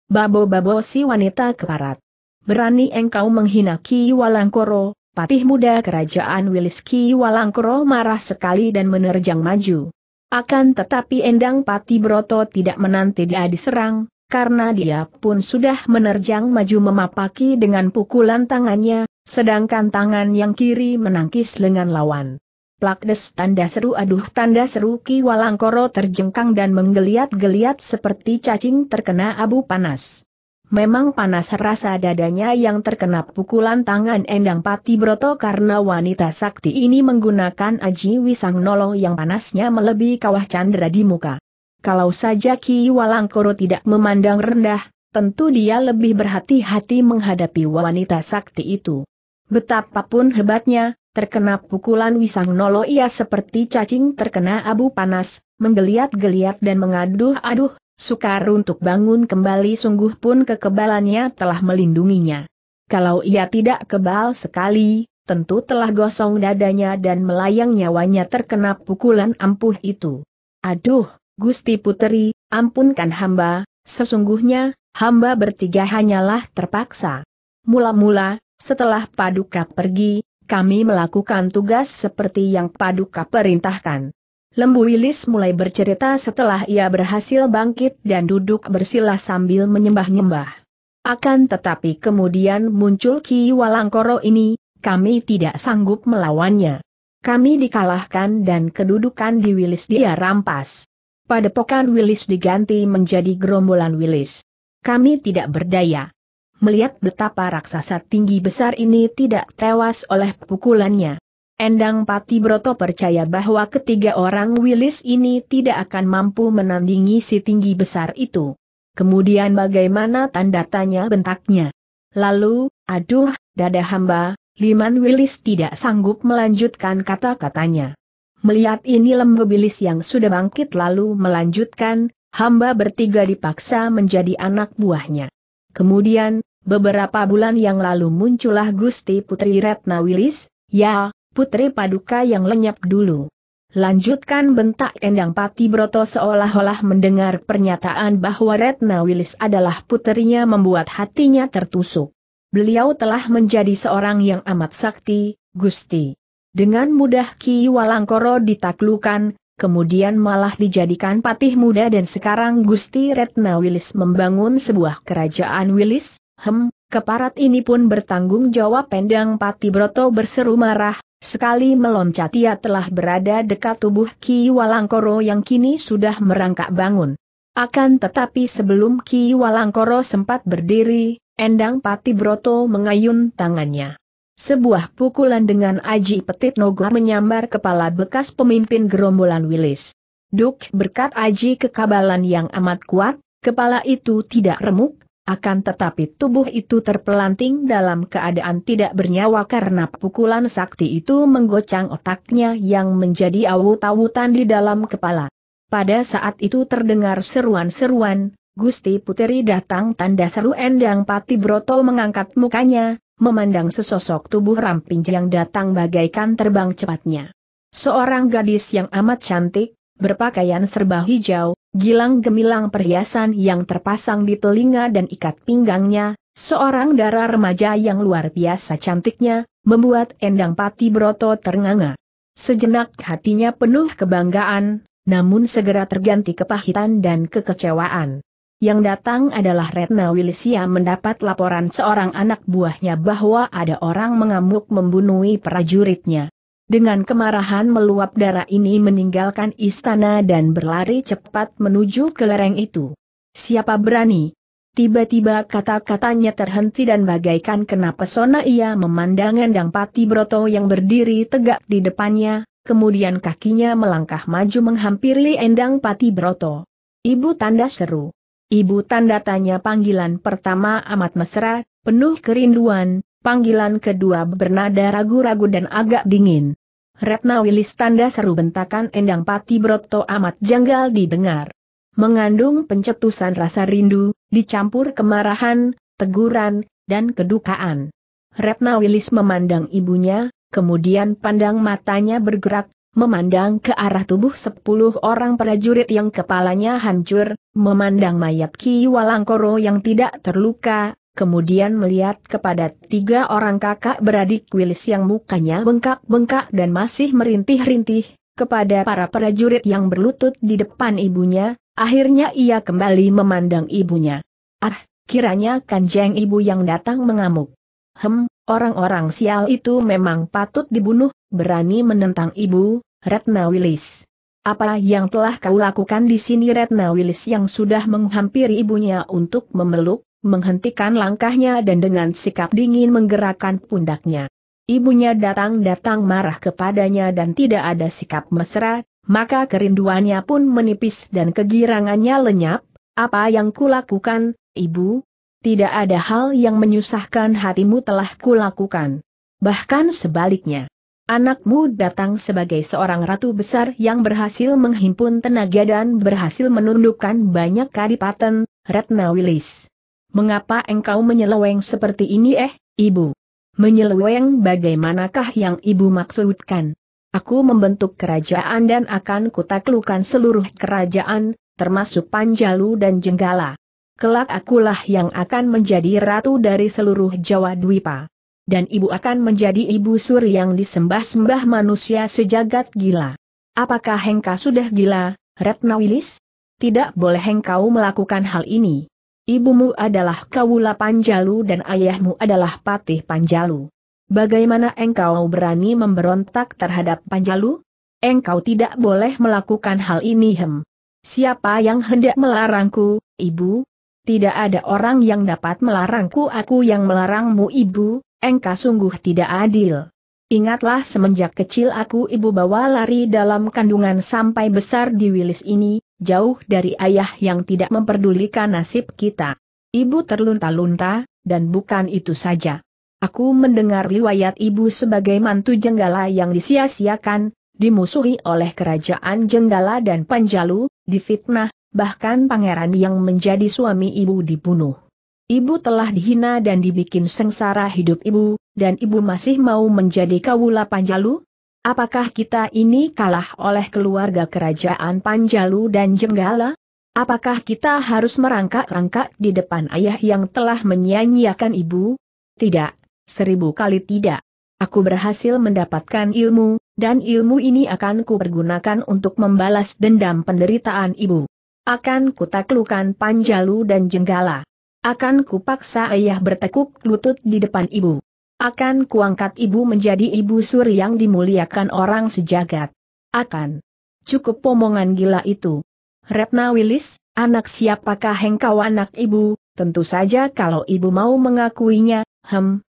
Babo-babo si wanita keparat. Berani engkau menghina Ki Walangkoro, patih muda kerajaan Wilis. Ki Walangkoro marah sekali dan menerjang maju. Akan tetapi Endang Pati Broto tidak menanti dia diserang, karena dia pun sudah menerjang maju memapaki dengan pukulan tangannya, sedangkan tangan yang kiri menangkis lengan lawan. Plakdes tanda seru. Aduh tanda seru. Ki Walangkoro terjengkang dan menggeliat-geliat seperti cacing terkena abu panas. Memang panas rasa dadanya yang terkena pukulan tangan Endang Pati Broto karena wanita sakti ini menggunakan Aji Wisang Nolo yang panasnya melebihi kawah candra di muka. Kalau saja Ki Walangkoro tidak memandang rendah, tentu dia lebih berhati-hati menghadapi wanita sakti itu. Betapapun hebatnya, terkena pukulan Wisang Nolo ia seperti cacing terkena abu panas, menggeliat-geliat dan mengaduh-aduh, sukar untuk bangun kembali. Sungguh pun kekebalannya telah melindunginya. Kalau ia tidak kebal sekali, tentu telah gosong dadanya dan melayang nyawanya terkena pukulan ampuh itu. Aduh, Gusti Puteri, ampunkan hamba, sesungguhnya, hamba bertiga hanyalah terpaksa. Mula-mula, setelah Paduka pergi, kami melakukan tugas seperti yang Paduka perintahkan. Lembu Wilis mulai bercerita setelah ia berhasil bangkit dan duduk bersila sambil menyembah-nyembah. Akan tetapi kemudian muncul Ki Walangkoro ini, kami tidak sanggup melawannya. Kami dikalahkan dan kedudukan di Wilis dia rampas. Padepokan Wilis diganti menjadi gerombolan Wilis. Kami tidak berdaya. melihat betapa raksasa tinggi besar ini tidak tewas oleh pukulannya. Endang Pati Broto percaya bahwa ketiga orang Wilis ini tidak akan mampu menandingi si tinggi besar itu. Kemudian bagaimana tanda tanya bentaknya? Lalu, aduh, dada hamba, Liman Wilis tidak sanggup melanjutkan kata-katanya. Melihat ini Lembu Wilis yang sudah bangkit lalu melanjutkan, hamba bertiga dipaksa menjadi anak buahnya. Kemudian, beberapa bulan yang lalu muncullah Gusti Putri Retna Wilis, ya, Putri Paduka yang lenyap dulu. Lanjutkan bentak Endang Pati Broto seolah-olah mendengar pernyataan bahwa Retna Wilis adalah putrinya membuat hatinya tertusuk. Beliau telah menjadi seorang yang amat sakti, Gusti. Dengan mudah Ki Walangkoro ditaklukan, kemudian malah dijadikan patih muda dan sekarang Gusti Retna Wilis membangun sebuah kerajaan Wilis. Keparat ini pun bertanggung jawab. Endang Pati Broto berseru marah, sekali meloncat ia telah berada dekat tubuh Ki Walangkoro yang kini sudah merangkak bangun. Akan tetapi sebelum Ki Walangkoro sempat berdiri, Endang Pati Broto mengayun tangannya. Sebuah pukulan dengan Aji Petit Nogo menyambar kepala bekas pemimpin gerombolan Wilis. Duk, berkat Aji kekabalan yang amat kuat, kepala itu tidak remuk, akan tetapi tubuh itu terpelanting dalam keadaan tidak bernyawa karena pukulan sakti itu menggocang otaknya yang menjadi awut-awutan di dalam kepala. Pada saat itu terdengar seruan-seruan, "Gusti Puteri datang!" Tanda seru. Endang Pati Broto mengangkat mukanya, memandang sesosok tubuh ramping yang datang bagaikan terbang cepatnya. Seorang gadis yang amat cantik, berpakaian serba hijau, gilang gemilang perhiasan yang terpasang di telinga dan ikat pinggangnya, seorang dara remaja yang luar biasa cantiknya, membuat Endang Pati Broto ternganga. Sejenak hatinya penuh kebanggaan, namun segera terganti kepahitan dan kekecewaan. Yang datang adalah Retna Wilis yang mendapat laporan seorang anak buahnya bahwa ada orang mengamuk membunuhi prajuritnya. Dengan kemarahan meluap darah ini meninggalkan istana dan berlari cepat menuju ke lereng itu. Siapa berani? Tiba-tiba kata-katanya terhenti dan bagaikan kena pesona ia memandang Endang Pati Broto yang berdiri tegak di depannya, kemudian kakinya melangkah maju menghampiri Endang Pati Broto. "Ibu!" tanda seru. "Ibu!" tanda tanya. Panggilan pertama amat mesra, penuh kerinduan, panggilan kedua bernada ragu-ragu dan agak dingin. "Retna Wilis!" tanda seru. Bentakan Endang Pati Broto amat janggal didengar. Mengandung pencetusan rasa rindu, dicampur kemarahan, teguran, dan kedukaan. Retna Wilis memandang ibunya, kemudian pandang matanya bergerak, memandang ke arah tubuh 10 orang prajurit yang kepalanya hancur, memandang mayat Ki Walangkoro yang tidak terluka, kemudian melihat kepada 3 orang kakak beradik Wilis yang mukanya bengkak-bengkak dan masih merintih-rintih, kepada para prajurit yang berlutut di depan ibunya, akhirnya ia kembali memandang ibunya. "Ah, kiranya kanjeng ibu yang datang mengamuk. Orang-orang sial itu memang patut dibunuh, berani menentang ibu, Retna Wilis. Apa yang telah kau lakukan di sini?" Retna Wilis yang sudah menghampiri ibunya untuk memeluk, menghentikan langkahnya dan dengan sikap dingin menggerakkan pundaknya. Ibunya datang-datang marah kepadanya dan tidak ada sikap mesra, maka kerinduannya pun menipis dan kegirangannya lenyap. "Apa yang kulakukan, Ibu? Tidak ada hal yang menyusahkan hatimu telah kulakukan. Bahkan sebaliknya. Anakmu datang sebagai seorang ratu besar yang berhasil menghimpun tenaga dan berhasil menundukkan banyak kadipaten, Retna Wilis. Mengapa engkau menyeleweng seperti ini?" Ibu? Menyeleweng? Bagaimanakah yang ibu maksudkan? Aku membentuk kerajaan dan akan kutaklukan seluruh kerajaan, termasuk Panjalu dan Jenggala. Kelak akulah yang akan menjadi ratu dari seluruh Jawa Dwipa. Dan ibu akan menjadi ibu suri yang disembah-sembah manusia sejagat gila. Apakah engkau sudah gila, Retna Wilis? Tidak boleh engkau melakukan hal ini. Ibumu adalah Kawula Panjalu dan ayahmu adalah Patih Panjalu. Bagaimana engkau berani memberontak terhadap Panjalu? Engkau tidak boleh melakukan hal ini. Siapa yang hendak melarangku, Ibu? Tidak ada orang yang dapat melarangku, aku yang melarangmu ibu, engkau sungguh tidak adil. Ingatlah semenjak kecil aku ibu bawa lari dalam kandungan sampai besar di Wilis ini, jauh dari ayah yang tidak memperdulikan nasib kita. Ibu terlunta-lunta, dan bukan itu saja. Aku mendengar riwayat ibu sebagai mantu Jenggala yang disia-siakan, dimusuhi oleh kerajaan Jenggala dan Panjalu, difitnah. Bahkan pangeran yang menjadi suami ibu dibunuh. Ibu telah dihina dan dibikin sengsara hidup ibu, dan ibu masih mau menjadi kawula Panjalu? Apakah kita ini kalah oleh keluarga kerajaan Panjalu dan Jenggala? Apakah kita harus merangkak-rangkak di depan ayah yang telah menyia-nyiakan ibu? Tidak, seribu kali tidak. Aku berhasil mendapatkan ilmu, dan ilmu ini akan kupergunakan untuk membalas dendam penderitaan ibu. Akan kutaklukan Panjalu dan Jenggala. Akan kupaksa ayah bertekuk lutut di depan ibu. Akan kuangkat ibu menjadi ibu suri yang dimuliakan orang sejagat. Akan. Cukup omongan gila itu. Retna Wilis, anak siapakah engkau? Anak ibu, tentu saja kalau ibu mau mengakuinya.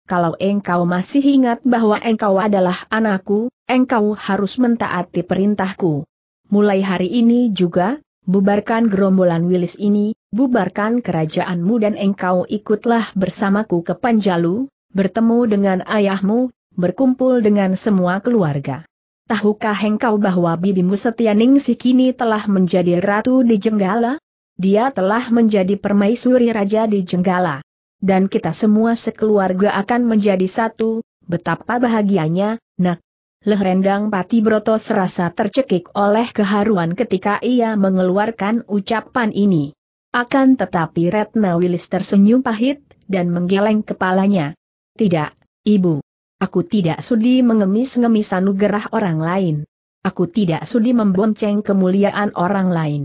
Kalau engkau masih ingat bahwa engkau adalah anakku, engkau harus mentaati perintahku. Mulai hari ini juga, bubarkan gerombolan Wilis ini, bubarkan kerajaanmu dan engkau ikutlah bersamaku ke Panjalu, bertemu dengan ayahmu, berkumpul dengan semua keluarga. Tahukah engkau bahwa bibimu Setia Ningsih kini telah menjadi ratu di Jenggala? Dia telah menjadi permaisuri raja di Jenggala. Dan kita semua sekeluarga akan menjadi satu, betapa bahagianya, nak. Leh Rendang Pati Broto serasa tercekik oleh keharuan ketika ia mengeluarkan ucapan ini. Akan tetapi Retna Wilis tersenyum pahit, dan menggeleng kepalanya. Tidak, ibu. Aku tidak sudi mengemis-ngemis anugerah orang lain. Aku tidak sudi membonceng kemuliaan orang lain.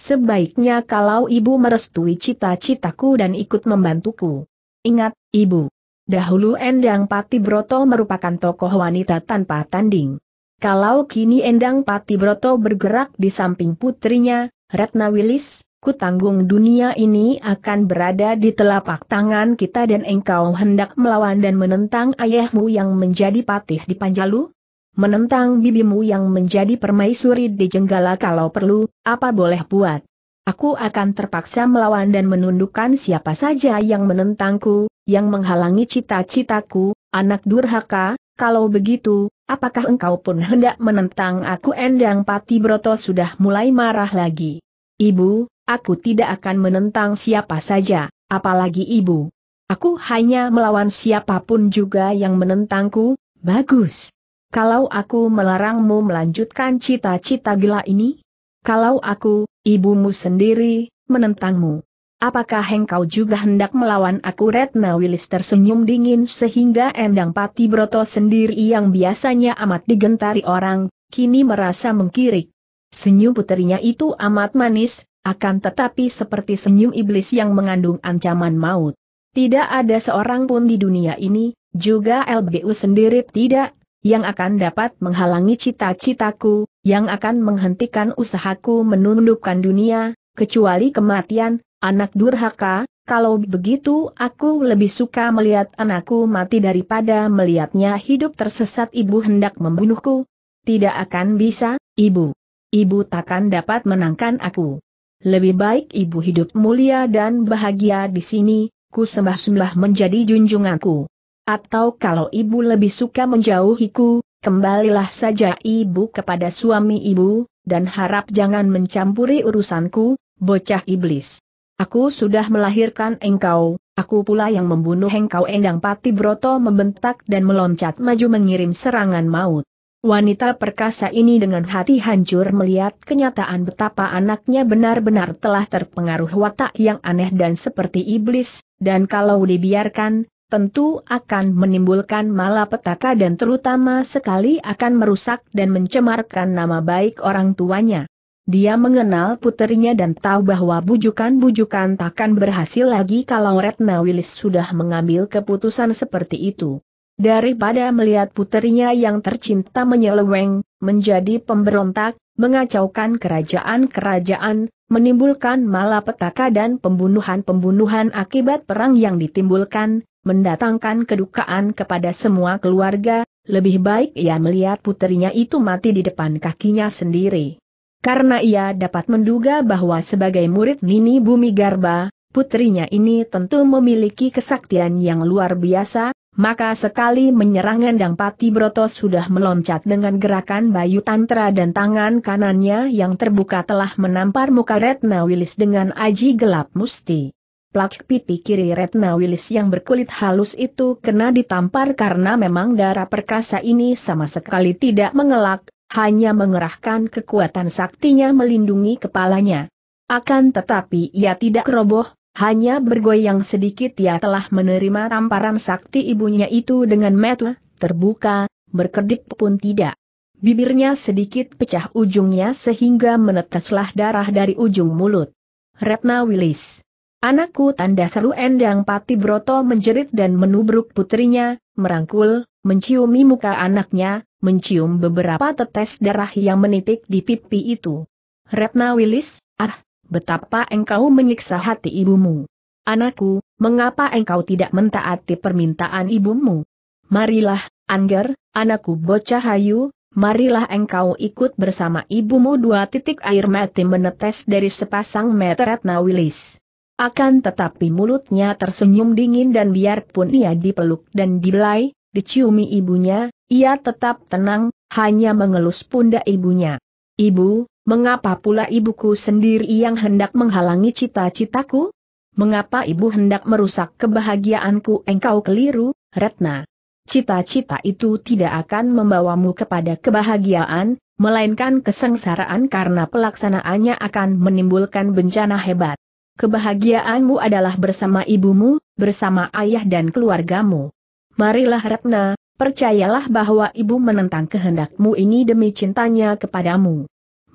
Sebaiknya kalau ibu merestui cita-citaku dan ikut membantuku. Ingat, ibu. Dahulu Endang Pati Broto merupakan tokoh wanita tanpa tanding. Kalau kini Endang Pati Broto bergerak di samping putrinya, Retna Wilis, kutanggung dunia ini akan berada di telapak tangan kita dan engkau hendak melawan dan menentang ayahmu yang menjadi patih di Panjalu? Menentang bibimu yang menjadi permaisuri di Jenggala kalau perlu, apa boleh buat? Aku akan terpaksa melawan dan menundukkan siapa saja yang menentangku, yang menghalangi cita-citaku, anak durhaka. Kalau begitu, apakah engkau pun hendak menentang aku? Endang Pati Broto sudah mulai marah lagi. Ibu, aku tidak akan menentang siapa saja, apalagi ibu. Aku hanya melawan siapapun juga yang menentangku. Bagus. Kalau aku melarangmu melanjutkan cita-cita gila ini? Kalau aku, ibumu sendiri, menentangmu. Apakah engkau juga hendak melawan aku? Retna Wilis tersenyum dingin sehingga Endang Pati Broto sendiri yang biasanya amat digentari orang, kini merasa mengkirik. Senyum putrinya itu amat manis, akan tetapi seperti senyum iblis yang mengandung ancaman maut. Tidak ada seorang pun di dunia ini, juga LBU sendiri tidak, yang akan dapat menghalangi cita-citaku, yang akan menghentikan usahaku menundukkan dunia, kecuali kematian, anak durhaka. Kalau begitu aku lebih suka melihat anakku mati daripada melihatnya hidup tersesat. Ibu hendak membunuhku? Tidak akan bisa, ibu. Ibu takkan dapat menangkan aku. Lebih baik ibu hidup mulia dan bahagia di sini, ku sembah-sembah menjadi junjunganku. Atau kalau ibu lebih suka menjauhiku, kembalilah saja ibu kepada suami ibu, dan harap jangan mencampuri urusanku, bocah iblis. Aku sudah melahirkan engkau, aku pula yang membunuh engkau. Endang Pati Broto membentak dan meloncat maju mengirim serangan maut. Wanita perkasa ini dengan hati hancur melihat kenyataan betapa anaknya benar-benar telah terpengaruh watak yang aneh dan seperti iblis, dan kalau dibiarkan, tentu akan menimbulkan malapetaka dan terutama sekali akan merusak dan mencemarkan nama baik orang tuanya. Dia mengenal puterinya dan tahu bahwa bujukan-bujukan takkan berhasil lagi kalau Retna Wilis sudah mengambil keputusan seperti itu. Daripada melihat puterinya yang tercinta menyeleweng, menjadi pemberontak, mengacaukan kerajaan-kerajaan, menimbulkan malapetaka dan pembunuhan-pembunuhan akibat perang yang ditimbulkan, mendatangkan kedukaan kepada semua keluarga, lebih baik ia melihat putrinya itu mati di depan kakinya sendiri. Karena ia dapat menduga bahwa sebagai murid Nini Bumi Garba, putrinya ini tentu memiliki kesaktian yang luar biasa, maka sekali menyerang Endang Pati Broto sudah meloncat dengan gerakan bayu tantra dan tangan kanannya yang terbuka telah menampar muka Retna Wilis dengan aji gelap musti. Plak pipi kiri Retna Wilis yang berkulit halus itu kena ditampar karena memang darah perkasa ini sama sekali tidak mengelak, hanya mengerahkan kekuatan saktinya melindungi kepalanya. Akan tetapi ia tidak roboh, hanya bergoyang sedikit. Ia telah menerima tamparan sakti ibunya itu dengan mata terbuka, berkedip pun tidak. Bibirnya sedikit pecah ujungnya sehingga meneteslah darah dari ujung mulut. Retna Wilis, anakku, tanda seru Endang Pati Broto menjerit dan menubruk putrinya, merangkul, menciumi muka anaknya, mencium beberapa tetes darah yang menitik di pipi itu. Retna Wilis, ah, betapa engkau menyiksa hati ibumu. Anakku, mengapa engkau tidak mentaati permintaan ibumu? Marilah, Angger, anakku bocah hayu, marilah engkau ikut bersama ibumu. 2 titik air mata menetes dari sepasang mata Retna Wilis. Akan tetapi mulutnya tersenyum dingin dan biarpun ia dipeluk dan dibelai, diciumi ibunya, ia tetap tenang, hanya mengelus pundak ibunya. Ibu, mengapa pula ibuku sendiri yang hendak menghalangi cita-citaku? Mengapa ibu hendak merusak kebahagiaanku? Engkau keliru, Retna. Cita-cita itu tidak akan membawamu kepada kebahagiaan, melainkan kesengsaraan karena pelaksanaannya akan menimbulkan bencana hebat. Kebahagiaanmu adalah bersama ibumu, bersama ayah dan keluargamu. Marilah Retna, percayalah bahwa ibu menentang kehendakmu ini demi cintanya kepadamu.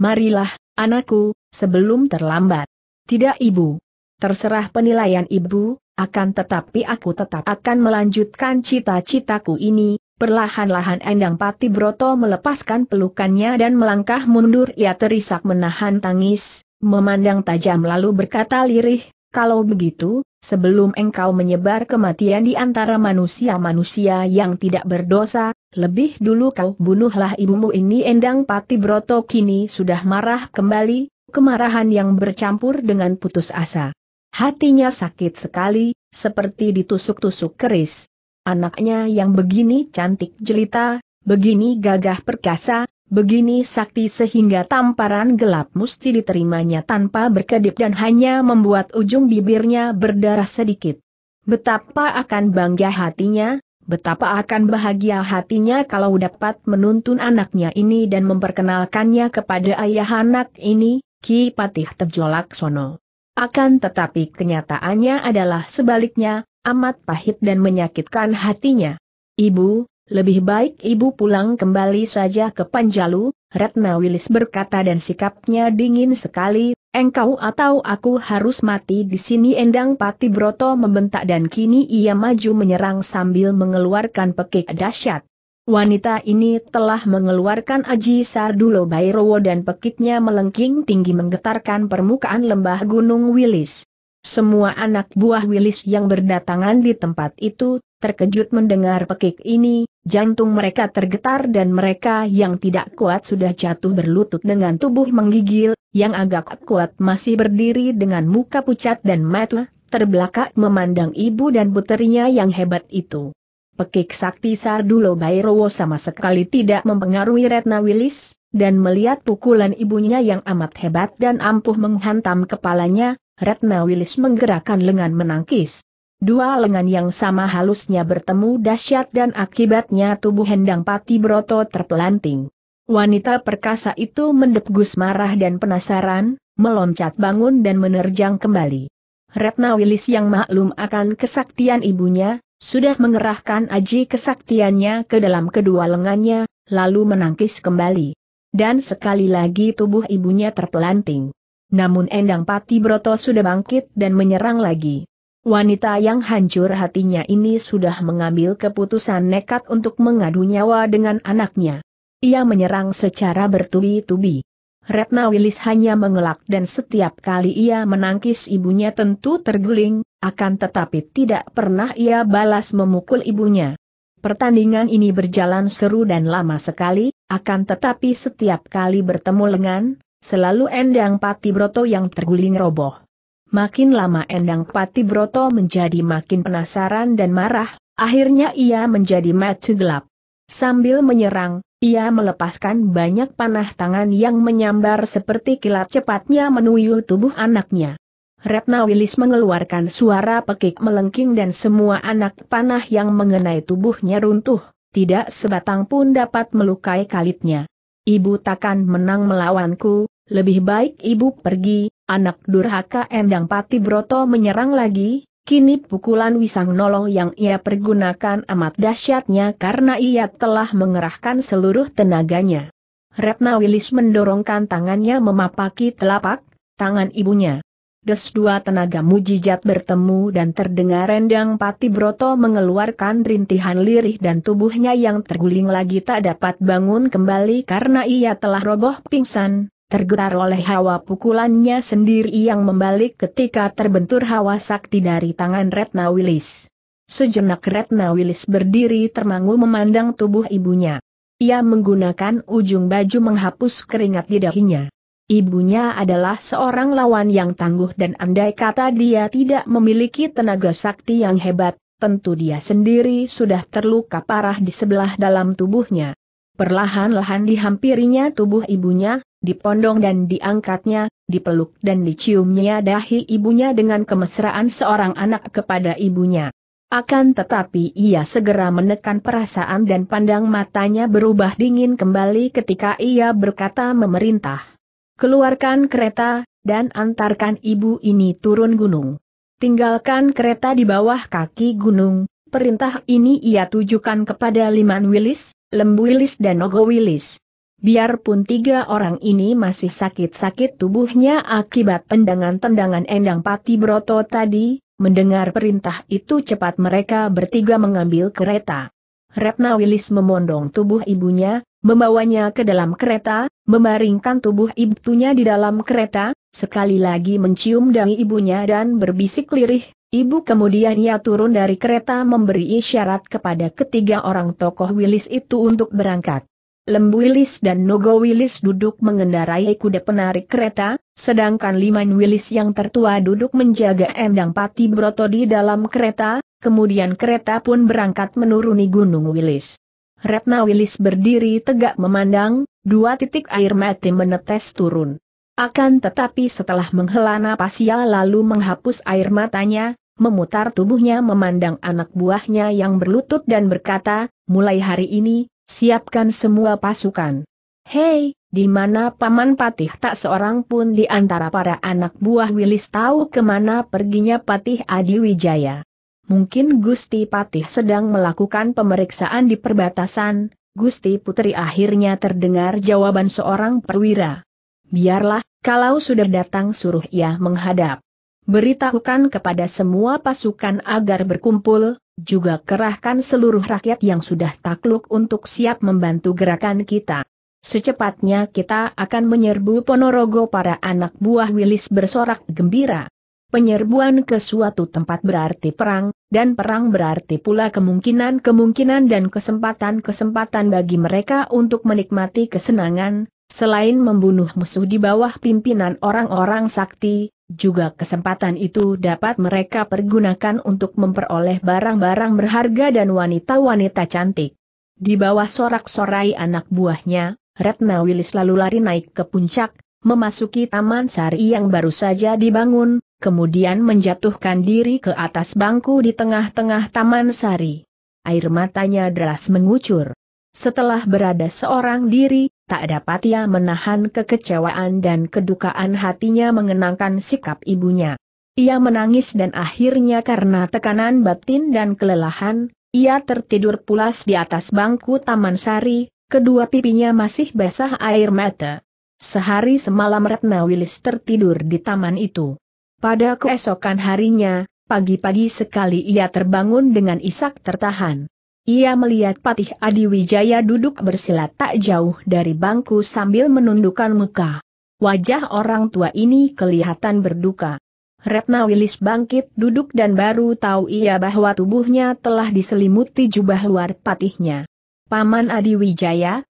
Marilah, anakku, sebelum terlambat. Tidak ibu. Terserah penilaian ibu, akan tetapi aku tetap akan melanjutkan cita-citaku ini. Perlahan-lahan Endang Pati Broto melepaskan pelukannya dan melangkah mundur. Ia terisak menahan tangis, memandang tajam lalu berkata lirih, kalau begitu, sebelum engkau menyebar kematian di antara manusia-manusia yang tidak berdosa, lebih dulu kau bunuhlah ibumu ini. Endang Pati Broto kini sudah marah kembali, kemarahan yang bercampur dengan putus asa. Hatinya sakit sekali, seperti ditusuk-tusuk keris. Anaknya yang begini cantik jelita, begini gagah perkasa, begini sakti sehingga tamparan gelap musti diterimanya tanpa berkedip dan hanya membuat ujung bibirnya berdarah sedikit. Betapa akan bangga hatinya, betapa akan bahagia hatinya kalau dapat menuntun anaknya ini dan memperkenalkannya kepada ayah anak ini, Ki Patih Tejolaksono. Akan tetapi kenyataannya adalah sebaliknya, amat pahit dan menyakitkan hatinya. Ibu, lebih baik ibu pulang kembali saja ke Panjalu, Retna Wilis berkata dan sikapnya dingin sekali, engkau atau aku harus mati di sini. Endang Pati Broto membentak dan kini ia maju menyerang sambil mengeluarkan pekik dahsyat. Wanita ini telah mengeluarkan Aji Sardulo Bayrowo dan pekiknya melengking tinggi menggetarkan permukaan lembah Gunung Wilis. Semua anak buah Wilis yang berdatangan di tempat itu terkejut mendengar pekik ini, jantung mereka tergetar dan mereka yang tidak kuat sudah jatuh berlutut dengan tubuh menggigil, yang agak kuat masih berdiri dengan muka pucat dan mata terbelakak memandang ibu dan putrinya yang hebat itu. Pekik sakti Sardulo Bayrowo sama sekali tidak mempengaruhi Retna Wilis, dan melihat pukulan ibunya yang amat hebat dan ampuh menghantam kepalanya, Retna Wilis menggerakkan lengan menangkis. 2 lengan yang sama halusnya bertemu dahsyat dan akibatnya tubuh Endang Pati Broto terpelanting. Wanita perkasa itu mendegus marah dan penasaran, meloncat bangun dan menerjang kembali. Retna Wilis yang maklum akan kesaktian ibunya, sudah mengerahkan aji kesaktiannya ke dalam kedua lengannya, lalu menangkis kembali. Dan sekali lagi tubuh ibunya terpelanting. Namun Endang Pati Broto sudah bangkit dan menyerang lagi. Wanita yang hancur hatinya ini sudah mengambil keputusan nekat untuk mengadu nyawa dengan anaknya. Ia menyerang secara bertubi-tubi. Retna Wilis hanya mengelak dan setiap kali ia menangkis ibunya tentu terguling, akan tetapi tidak pernah ia balas memukul ibunya. Pertandingan ini berjalan seru dan lama sekali, akan tetapi setiap kali bertemu lengan, selalu Endang Pati Broto yang terguling roboh. Makin lama Endang Pati Broto menjadi makin penasaran dan marah, akhirnya ia menjadi mata gelap. Sambil menyerang, ia melepaskan banyak panah tangan yang menyambar seperti kilat cepatnya menuju tubuh anaknya. Retna Wilis mengeluarkan suara pekik melengking dan semua anak panah yang mengenai tubuhnya runtuh, tidak sebatang pun dapat melukai kalitnya. Ibu takkan menang melawanku, lebih baik ibu pergi, anak durhaka Endang Pati Broto menyerang lagi. Kini pukulan Wisang Nolo yang ia pergunakan amat dahsyatnya karena ia telah mengerahkan seluruh tenaganya. Retna Wilis mendorongkan tangannya memapaki telapak tangan ibunya. Des dua tenaga mujijat bertemu dan terdengar Endang Pati Broto mengeluarkan rintihan lirih dan tubuhnya yang terguling lagi tak dapat bangun kembali karena ia telah roboh pingsan. Tergetar oleh hawa pukulannya sendiri yang membalik ketika terbentur hawa sakti dari tangan Retna Wilis. Sejenak Retna Wilis berdiri termangu memandang tubuh ibunya. Ia menggunakan ujung baju menghapus keringat di dahinya. Ibunya adalah seorang lawan yang tangguh dan andai kata dia tidak memiliki tenaga sakti yang hebat, tentu dia sendiri sudah terluka parah di sebelah dalam tubuhnya. Perlahan-lahan dihampirinya tubuh ibunya, dipondong dan diangkatnya, dipeluk dan diciumnya dahi ibunya dengan kemesraan seorang anak kepada ibunya. Akan tetapi ia segera menekan perasaan dan pandang matanya berubah dingin kembali ketika ia berkata memerintah. Keluarkan kereta, dan antarkan ibu ini turun gunung. Tinggalkan kereta di bawah kaki gunung, perintah ini ia tujukan kepada Liman Wilis, Lembu Wilis dan Nogo Wilis. Biarpun tiga orang ini masih sakit-sakit tubuhnya akibat tendangan-tendangan Endang Pati Broto tadi, mendengar perintah itu cepat mereka bertiga mengambil kereta. Retna Wilis memondong tubuh ibunya, membawanya ke dalam kereta, membaringkan tubuh ibtunya di dalam kereta, sekali lagi mencium dahi ibunya dan berbisik lirih, ibu. Kemudian ia turun dari kereta memberi isyarat kepada ketiga orang tokoh Wilis itu untuk berangkat. Lembu Wilis dan Nogo Wilis duduk mengendarai kuda penarik kereta, sedangkan Liman Wilis yang tertua duduk menjaga Endang Pati Broto di dalam kereta, kemudian kereta pun berangkat menuruni Gunung Wilis. Retna Wilis berdiri tegak memandang, dua titik air mata menetes turun. Akan tetapi setelah menghela napas ia lalu menghapus air matanya, memutar tubuhnya memandang anak buahnya yang berlutut dan berkata, mulai hari ini, siapkan semua pasukan. Hei, di mana Paman Patih? Tak seorang pun di antara para anak buah Wilis tahu kemana perginya Patih Adiwijaya. Mungkin Gusti Patih sedang melakukan pemeriksaan di perbatasan, Gusti Putri, akhirnya terdengar jawaban seorang perwira. Biarlah, kalau sudah datang suruh ia menghadap. Beritahukan kepada semua pasukan agar berkumpul, juga kerahkan seluruh rakyat yang sudah takluk untuk siap membantu gerakan kita. Secepatnya kita akan menyerbu Ponorogo. Para anak buah Wilis bersorak gembira. Penyerbuan ke suatu tempat berarti perang, dan perang berarti pula kemungkinan-kemungkinan dan kesempatan-kesempatan bagi mereka untuk menikmati kesenangan, selain membunuh musuh di bawah pimpinan orang-orang sakti. Juga kesempatan itu dapat mereka pergunakan untuk memperoleh barang-barang berharga dan wanita-wanita cantik. Di bawah sorak-sorai anak buahnya, Retna Wilis lalu lari naik ke puncak, memasuki taman sari yang baru saja dibangun, kemudian menjatuhkan diri ke atas bangku di tengah-tengah taman sari. Air matanya deras mengucur. Setelah berada seorang diri, tak dapat ia menahan kekecewaan dan kedukaan hatinya mengenangkan sikap ibunya. Ia menangis dan akhirnya karena tekanan batin dan kelelahan, ia tertidur pulas di atas bangku taman sari, kedua pipinya masih basah air mata. Sehari semalam Retna Wilis tertidur di taman itu. Pada keesokan harinya, pagi-pagi sekali ia terbangun dengan isak tertahan. Ia melihat Patih Adiwijaya duduk bersilat tak jauh dari bangku sambil menundukkan muka. Wajah orang tua ini kelihatan berduka. Retna Wilis bangkit duduk dan baru tahu ia bahwa tubuhnya telah diselimuti jubah luar patihnya. "Paman Adiwijaya,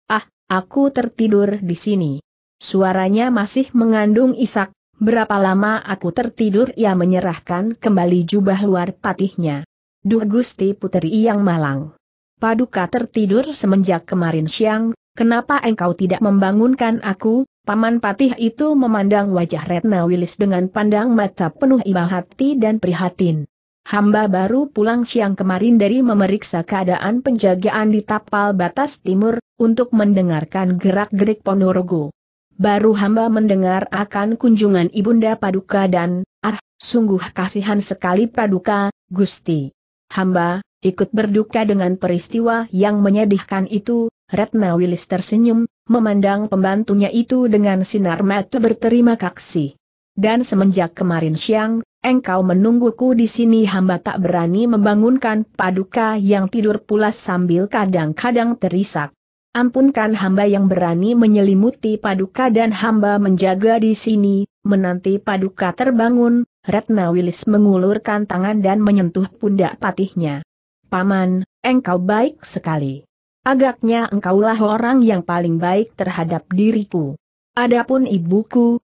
aku tertidur di sini." Suaranya masih mengandung isak. "Berapa lama aku tertidur?" Ia menyerahkan kembali jubah luar patihnya. "Duh Gusti Puteri yang malang. Paduka tertidur semenjak kemarin siang, kenapa engkau tidak membangunkan aku?" Paman Patih itu memandang wajah Retna Wilis dengan pandang mata penuh iba hati dan prihatin. "Hamba baru pulang siang kemarin dari memeriksa keadaan penjagaan di tapal batas timur, untuk mendengarkan gerak-gerik Ponorogo. Baru hamba mendengar akan kunjungan Ibunda Paduka dan, sungguh kasihan sekali Paduka, Gusti." "Hamba ikut berduka dengan peristiwa yang menyedihkan itu." Retna Wilis tersenyum, memandang pembantunya itu dengan sinar mata berterima kasih. "Dan semenjak kemarin siang, engkau menungguku di sini. Hamba tak berani membangunkan Paduka yang tidur pulas sambil kadang-kadang terisak. Ampunkan hamba yang berani menyelimuti Paduka dan hamba menjaga di sini, menanti Paduka terbangun." Retna Wilis mengulurkan tangan dan menyentuh pundak patihnya. "Paman, engkau baik sekali. Agaknya engkaulah orang yang paling baik terhadap diriku. Adapun ibuku,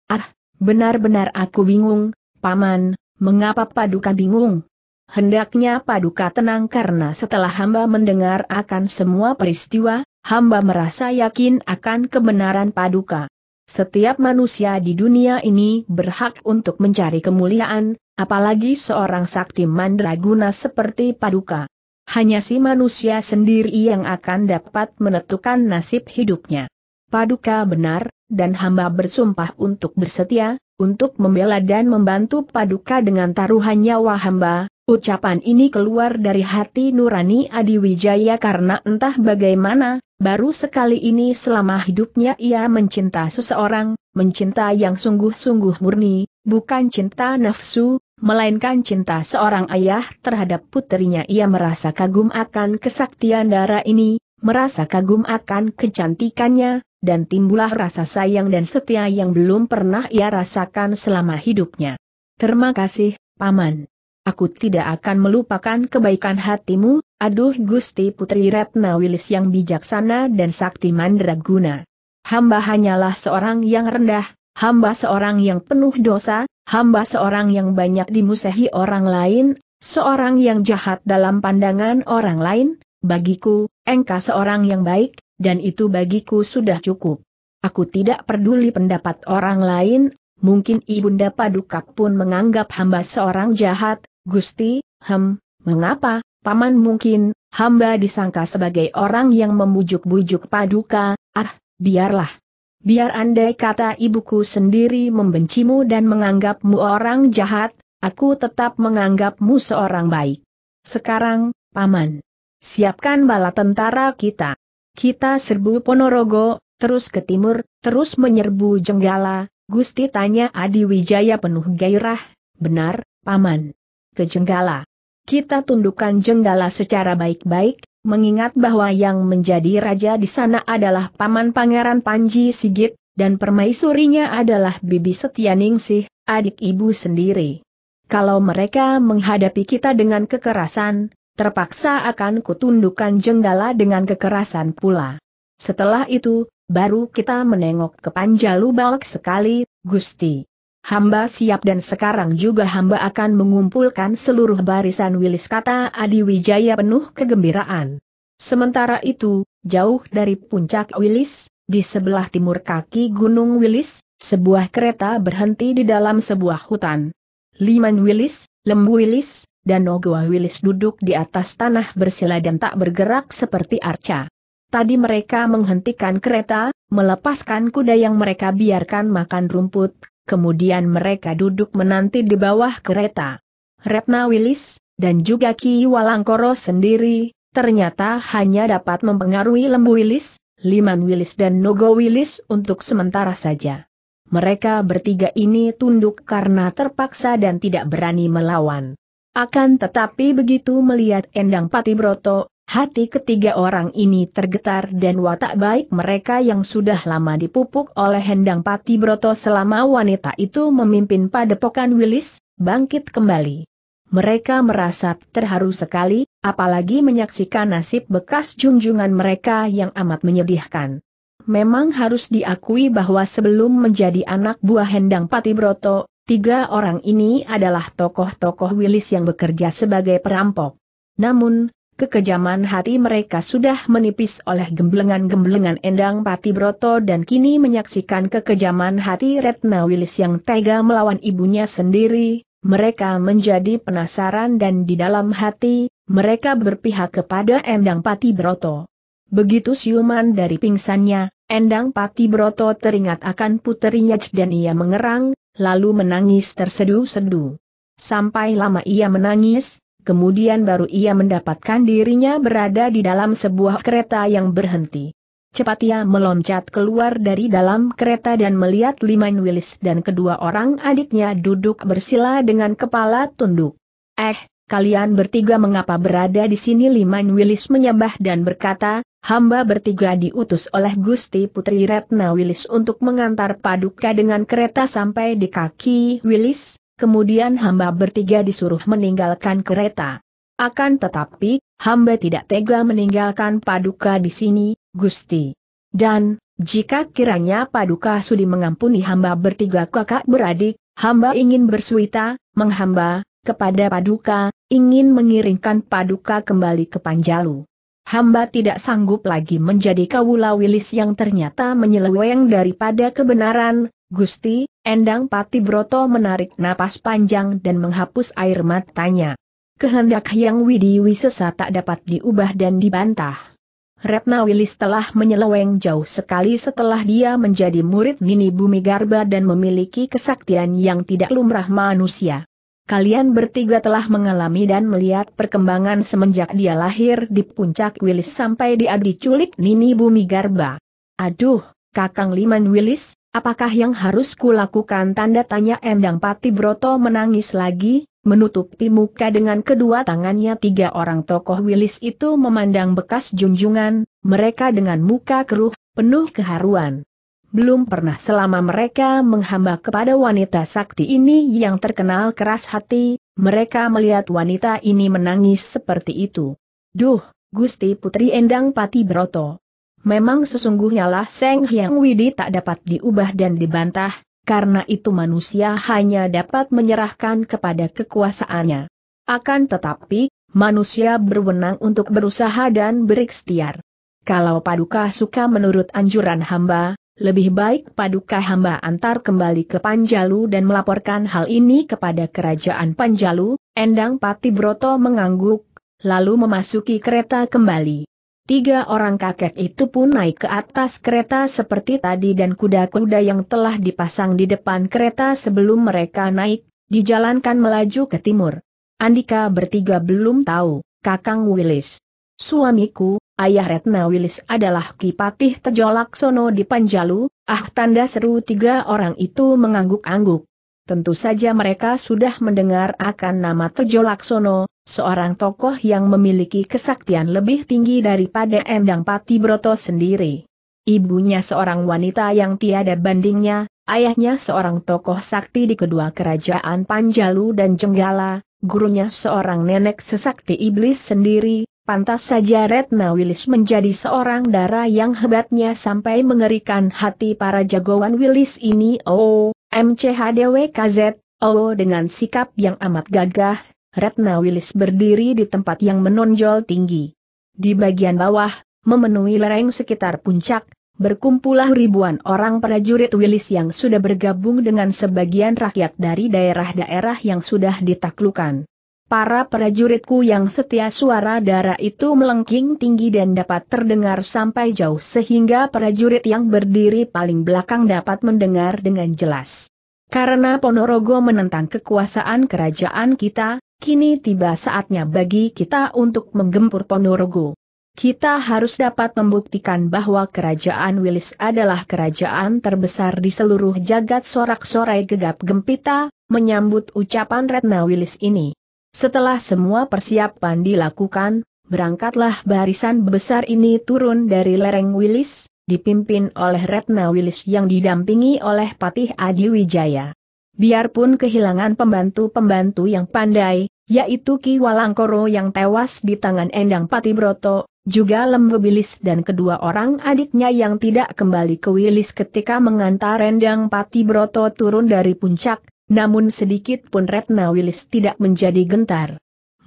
benar-benar aku bingung." "Paman, mengapa Paduka bingung?" "Hendaknya Paduka tenang karena setelah hamba mendengar akan semua peristiwa, hamba merasa yakin akan kebenaran Paduka. Setiap manusia di dunia ini berhak untuk mencari kemuliaan, apalagi seorang sakti mandraguna seperti Paduka. Hanya si manusia sendiri yang akan dapat menentukan nasib hidupnya. Paduka benar, dan hamba bersumpah untuk bersetia, untuk membela dan membantu Paduka dengan taruhan nyawa hamba." Ucapan ini keluar dari hati nurani Adiwijaya karena entah bagaimana, baru sekali ini selama hidupnya ia mencinta seseorang, mencinta yang sungguh-sungguh murni, bukan cinta nafsu, melainkan cinta seorang ayah terhadap putrinya. Ia merasa kagum akan kesaktian dara ini, merasa kagum akan kecantikannya, dan timbullah rasa sayang dan setia yang belum pernah ia rasakan selama hidupnya. "Terima kasih, Paman. Aku tidak akan melupakan kebaikan hatimu." "Aduh Gusti Putri Retna Wilis yang bijaksana dan sakti mandraguna. Hamba hanyalah seorang yang rendah, hamba seorang yang penuh dosa, hamba seorang yang banyak dimusuhi orang lain, seorang yang jahat dalam pandangan orang lain. Bagiku, engkau seorang yang baik, dan itu bagiku sudah cukup. Aku tidak peduli pendapat orang lain, mungkin Ibunda Paduka pun menganggap hamba seorang jahat, Gusti." Mengapa, Paman?" "Mungkin hamba disangka sebagai orang yang membujuk-bujuk Paduka." Biarlah. Biar andai kata ibuku sendiri membencimu dan menganggapmu orang jahat, aku tetap menganggapmu seorang baik. Sekarang, Paman, siapkan bala tentara kita. Kita serbu Ponorogo, terus ke timur, terus menyerbu Jenggala." "Gusti?" tanya Adiwijaya penuh gairah. "Benar, Paman. Ke Jenggala. Kita tundukkan Jenggala secara baik-baik, mengingat bahwa yang menjadi raja di sana adalah Paman Pangeran Panji Sigit, dan permaisurinya adalah Bibi Setia Ningsih, adik ibu sendiri. Kalau mereka menghadapi kita dengan kekerasan, terpaksa akan kutundukkan Jenggala dengan kekerasan pula. Setelah itu, baru kita menengok ke Panjalu." "Balak sekali, Gusti. Hamba siap, dan sekarang juga hamba akan mengumpulkan seluruh barisan Wilis," kata Adiwijaya penuh kegembiraan. Sementara itu, jauh dari puncak Wilis, di sebelah timur kaki Gunung Wilis, sebuah kereta berhenti di dalam sebuah hutan. Liman Wilis, Lembu Wilis, dan Nogo Wilis duduk di atas tanah bersila dan tak bergerak seperti arca. Tadi mereka menghentikan kereta, melepaskan kuda yang mereka biarkan makan rumput. Kemudian mereka duduk menanti di bawah kereta. Retna Wilis, dan juga Ki Walangkoro sendiri, ternyata hanya dapat mempengaruhi Lembu Wilis, Liman Wilis dan Nogo Wilis untuk sementara saja. Mereka bertiga ini tunduk karena terpaksa dan tidak berani melawan. Akan tetapi begitu melihat Endang Pati Broto, Hati ketiga orang ini tergetar dan watak baik mereka yang sudah lama dipupuk oleh Endang Pati Broto selama wanita itu memimpin padepokan Wilis, bangkit kembali. Mereka merasa terharu sekali, apalagi menyaksikan nasib bekas junjungan mereka yang amat menyedihkan. Memang harus diakui bahwa sebelum menjadi anak buah Endang Pati Broto, tiga orang ini adalah tokoh-tokoh Wilis yang bekerja sebagai perampok. Namun, kekejaman hati mereka sudah menipis oleh gemblengan-gemblengan Endang Pati Broto dan kini menyaksikan kekejaman hati Retna Wilis yang tega melawan ibunya sendiri, mereka menjadi penasaran dan di dalam hati, mereka berpihak kepada Endang Pati Broto. Begitu siuman dari pingsannya, Endang Pati Broto teringat akan puterinya dan ia mengerang, lalu menangis tersedu-sedu. Sampai lama ia menangis. Kemudian baru ia mendapatkan dirinya berada di dalam sebuah kereta yang berhenti. Cepat ia meloncat keluar dari dalam kereta dan melihat Liman Wilis dan kedua orang adiknya duduk bersila dengan kepala tunduk. Kalian bertiga mengapa berada di sini? Liman Wilis menyembah dan berkata, hamba bertiga diutus oleh Gusti Putri Retna Wilis untuk mengantar paduka dengan kereta sampai di kaki Wilis. Kemudian hamba bertiga disuruh meninggalkan kereta. Akan tetapi, hamba tidak tega meninggalkan paduka di sini, Gusti. Dan, jika kiranya paduka sudi mengampuni hamba bertiga kakak beradik, hamba ingin bersuita, menghamba, kepada paduka, ingin mengiringkan paduka kembali ke Panjalu. Hamba tidak sanggup lagi menjadi kawula Wilis yang ternyata menyeleweng daripada kebenaran, Gusti. Endang Pati Broto menarik napas panjang dan menghapus air matanya. Kehendak yang widiwisesa tak dapat diubah dan dibantah. Retna Wilis telah menyeleweng jauh sekali setelah dia menjadi murid Nini Bumi Garba dan memiliki kesaktian yang tidak lumrah manusia. Kalian bertiga telah mengalami dan melihat perkembangan semenjak dia lahir di puncak Wilis sampai dia diculik Nini Bumi Garba. Aduh, Kakang Liman Wilis. Apakah yang harus kulakukan? Tanda tanya. Endang Pati Broto menangis lagi, menutupi muka dengan kedua tangannya. Tiga orang tokoh Wilis itu memandang bekas junjungan, mereka dengan muka keruh, penuh keharuan. Belum pernah selama mereka menghamba kepada wanita sakti ini yang terkenal keras hati, mereka melihat wanita ini menangis seperti itu. Duh, Gusti Putri Endang Pati Broto. Memang sesungguhnya lah Seng Hyang Widi tak dapat diubah dan dibantah, karena itu manusia hanya dapat menyerahkan kepada kekuasaannya. Akan tetapi, manusia berwenang untuk berusaha dan berikhtiar. Kalau paduka suka menurut anjuran hamba, lebih baik paduka hamba antar kembali ke Panjalu dan melaporkan hal ini kepada kerajaan Panjalu. Endang Pati Broto mengangguk, lalu memasuki kereta kembali. Tiga orang kakek itu pun naik ke atas kereta seperti tadi dan kuda-kuda yang telah dipasang di depan kereta sebelum mereka naik, dijalankan melaju ke timur. Andika bertiga belum tahu, Kakang Wilis. Suamiku, ayah Retna Wilis adalah Ki Patih Tejolaksono di Panjalu. Tanda seru. Tiga orang itu mengangguk-angguk. Tentu saja mereka sudah mendengar akan nama Tejolaksono, seorang tokoh yang memiliki kesaktian lebih tinggi daripada Endang Pati Broto sendiri. Ibunya seorang wanita yang tiada bandingnya, ayahnya seorang tokoh sakti di kedua kerajaan Panjalu dan Jenggala, gurunya seorang nenek sesakti iblis sendiri. Pantas saja Retna Wilis menjadi seorang dara yang hebatnya sampai mengerikan hati para jagoan Wilis ini. Dengan sikap yang amat gagah, Retna Wilis berdiri di tempat yang menonjol tinggi. Di bagian bawah, memenuhi lereng sekitar puncak, berkumpullah ribuan orang prajurit Wilis yang sudah bergabung dengan sebagian rakyat dari daerah-daerah yang sudah ditaklukan. Para prajuritku yang setia. Suara dara itu melengking tinggi dan dapat terdengar sampai jauh sehingga prajurit yang berdiri paling belakang dapat mendengar dengan jelas. Karena Ponorogo menentang kekuasaan kerajaan kita, kini tiba saatnya bagi kita untuk menggempur Ponorogo. Kita harus dapat membuktikan bahwa kerajaan Wilis adalah kerajaan terbesar di seluruh jagat. Sorak-sorai gegap gempita menyambut ucapan Retna Wilis ini. Setelah semua persiapan dilakukan, berangkatlah barisan besar ini turun dari lereng Wilis, dipimpin oleh Retna Wilis yang didampingi oleh Patih Adiwijaya. Biarpun kehilangan pembantu-pembantu yang pandai, yaitu Ki Walangkoro yang tewas di tangan Endang Pati Broto, juga Lembu Wilis dan kedua orang adiknya yang tidak kembali ke Wilis ketika mengantar Endang Pati Broto turun dari puncak, namun sedikit pun Retna Wilis tidak menjadi gentar.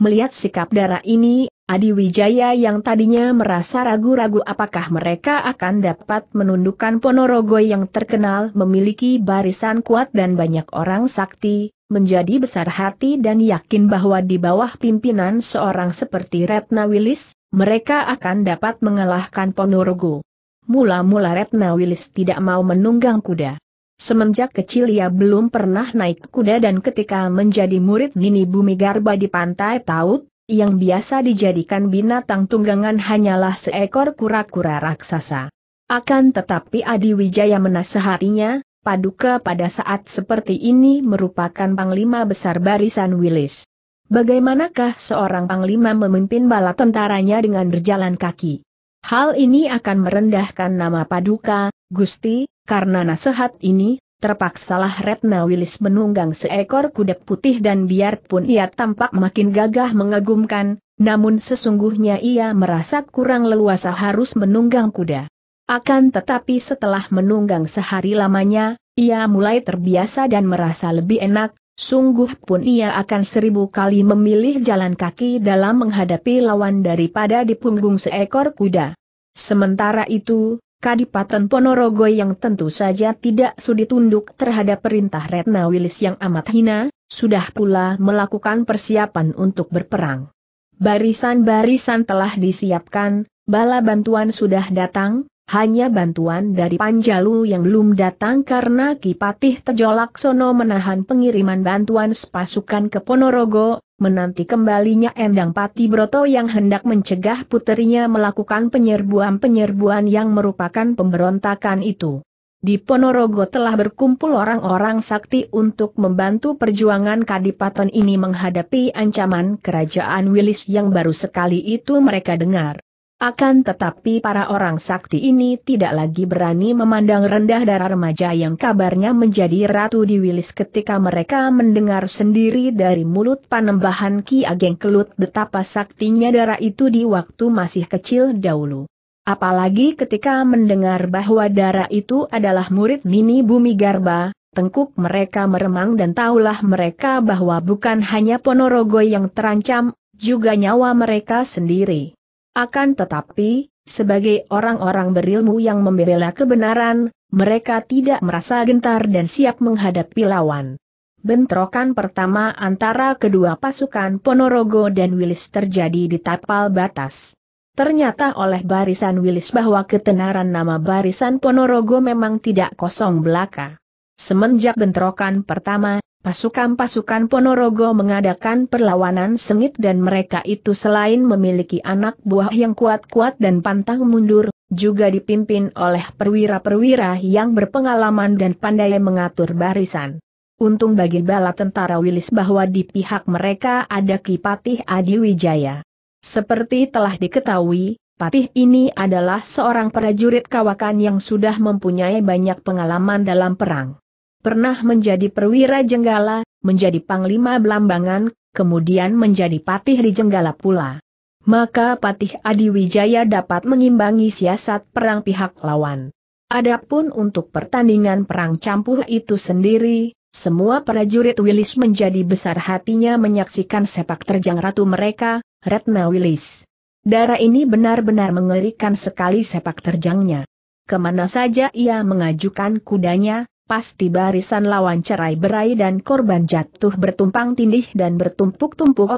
Melihat sikap darah ini, Adiwijaya yang tadinya merasa ragu-ragu apakah mereka akan dapat menundukkan Ponorogo yang terkenal memiliki barisan kuat dan banyak orang sakti, menjadi besar hati dan yakin bahwa di bawah pimpinan seorang seperti Retna Wilis, mereka akan dapat mengalahkan Ponorogo. Mula-mula Retna Wilis tidak mau menunggang kuda. Semenjak kecil ia belum pernah naik kuda dan ketika menjadi murid Nini Bumi Garba di Pantai Taut, yang biasa dijadikan binatang tunggangan hanyalah seekor kura-kura raksasa. Akan tetapi Adiwijaya menasehatinya, paduka pada saat seperti ini merupakan panglima besar barisan Wilis. Bagaimanakah seorang panglima memimpin bala tentaranya dengan berjalan kaki? Hal ini akan merendahkan nama paduka, Gusti. Karena nasihat ini, terpaksalah Retna Wilis menunggang seekor kuda putih dan biarpun ia tampak makin gagah mengagumkan, namun sesungguhnya ia merasa kurang leluasa harus menunggang kuda. Akan tetapi setelah menunggang sehari lamanya, ia mulai terbiasa dan merasa lebih enak, sungguh pun ia akan 1000 kali memilih jalan kaki dalam menghadapi lawan daripada di punggung seekor kuda. Sementara itu, Kadipaten Ponorogo yang tentu saja tidak sudi tunduk terhadap perintah Retna Wilis yang amat hina, sudah pula melakukan persiapan untuk berperang. Barisan-barisan telah disiapkan, bala bantuan sudah datang, hanya bantuan dari Panjalu yang belum datang karena Ki Patih Tejolaksono menahan pengiriman bantuan sepasukan ke Ponorogo, menanti kembalinya Endang Pati Broto yang hendak mencegah puterinya melakukan penyerbuan-penyerbuan yang merupakan pemberontakan itu. Di Ponorogo telah berkumpul orang-orang sakti untuk membantu perjuangan kadipaten ini menghadapi ancaman kerajaan Wilis yang baru sekali itu mereka dengar. Akan tetapi para orang sakti ini tidak lagi berani memandang rendah darah remaja yang kabarnya menjadi ratu di Wilis ketika mereka mendengar sendiri dari mulut Panembahan Ki Ageng Kelut betapa saktinya darah itu di waktu masih kecil dahulu. Apalagi ketika mendengar bahwa darah itu adalah murid Nini Bumi Garba, tengkuk mereka meremang dan tahulah mereka bahwa bukan hanya Ponorogo yang terancam, juga nyawa mereka sendiri. Akan tetapi, sebagai orang-orang berilmu yang membela kebenaran, mereka tidak merasa gentar dan siap menghadapi lawan. Bentrokan pertama antara kedua pasukan Ponorogo dan Wilis terjadi di tapal batas. Ternyata oleh barisan Wilis bahwa ketenaran nama barisan Ponorogo memang tidak kosong belaka. Semenjak bentrokan pertama, pasukan-pasukan Ponorogo mengadakan perlawanan sengit dan mereka itu selain memiliki anak buah yang kuat-kuat dan pantang mundur, juga dipimpin oleh perwira-perwira yang berpengalaman dan pandai mengatur barisan. Untung bagi bala tentara Wilis bahwa di pihak mereka ada Ki Patih Adiwijaya. Seperti telah diketahui, Patih ini adalah seorang prajurit kawakan yang sudah mempunyai banyak pengalaman dalam perang. Pernah menjadi perwira Jenggala, menjadi panglima Belambangan, kemudian menjadi patih di Jenggala pula. Maka Patih Adiwijaya dapat mengimbangi siasat perang pihak lawan. Adapun untuk pertandingan perang campur itu sendiri, semua prajurit Wilis menjadi besar hatinya menyaksikan sepak terjang ratu mereka, Retna Wilis. Darah ini benar-benar mengerikan sekali sepak terjangnya. Kemana saja ia mengajukan kudanya, pasti barisan lawan cerai berai dan korban jatuh bertumpang tindih dan bertumpuk-tumpuk.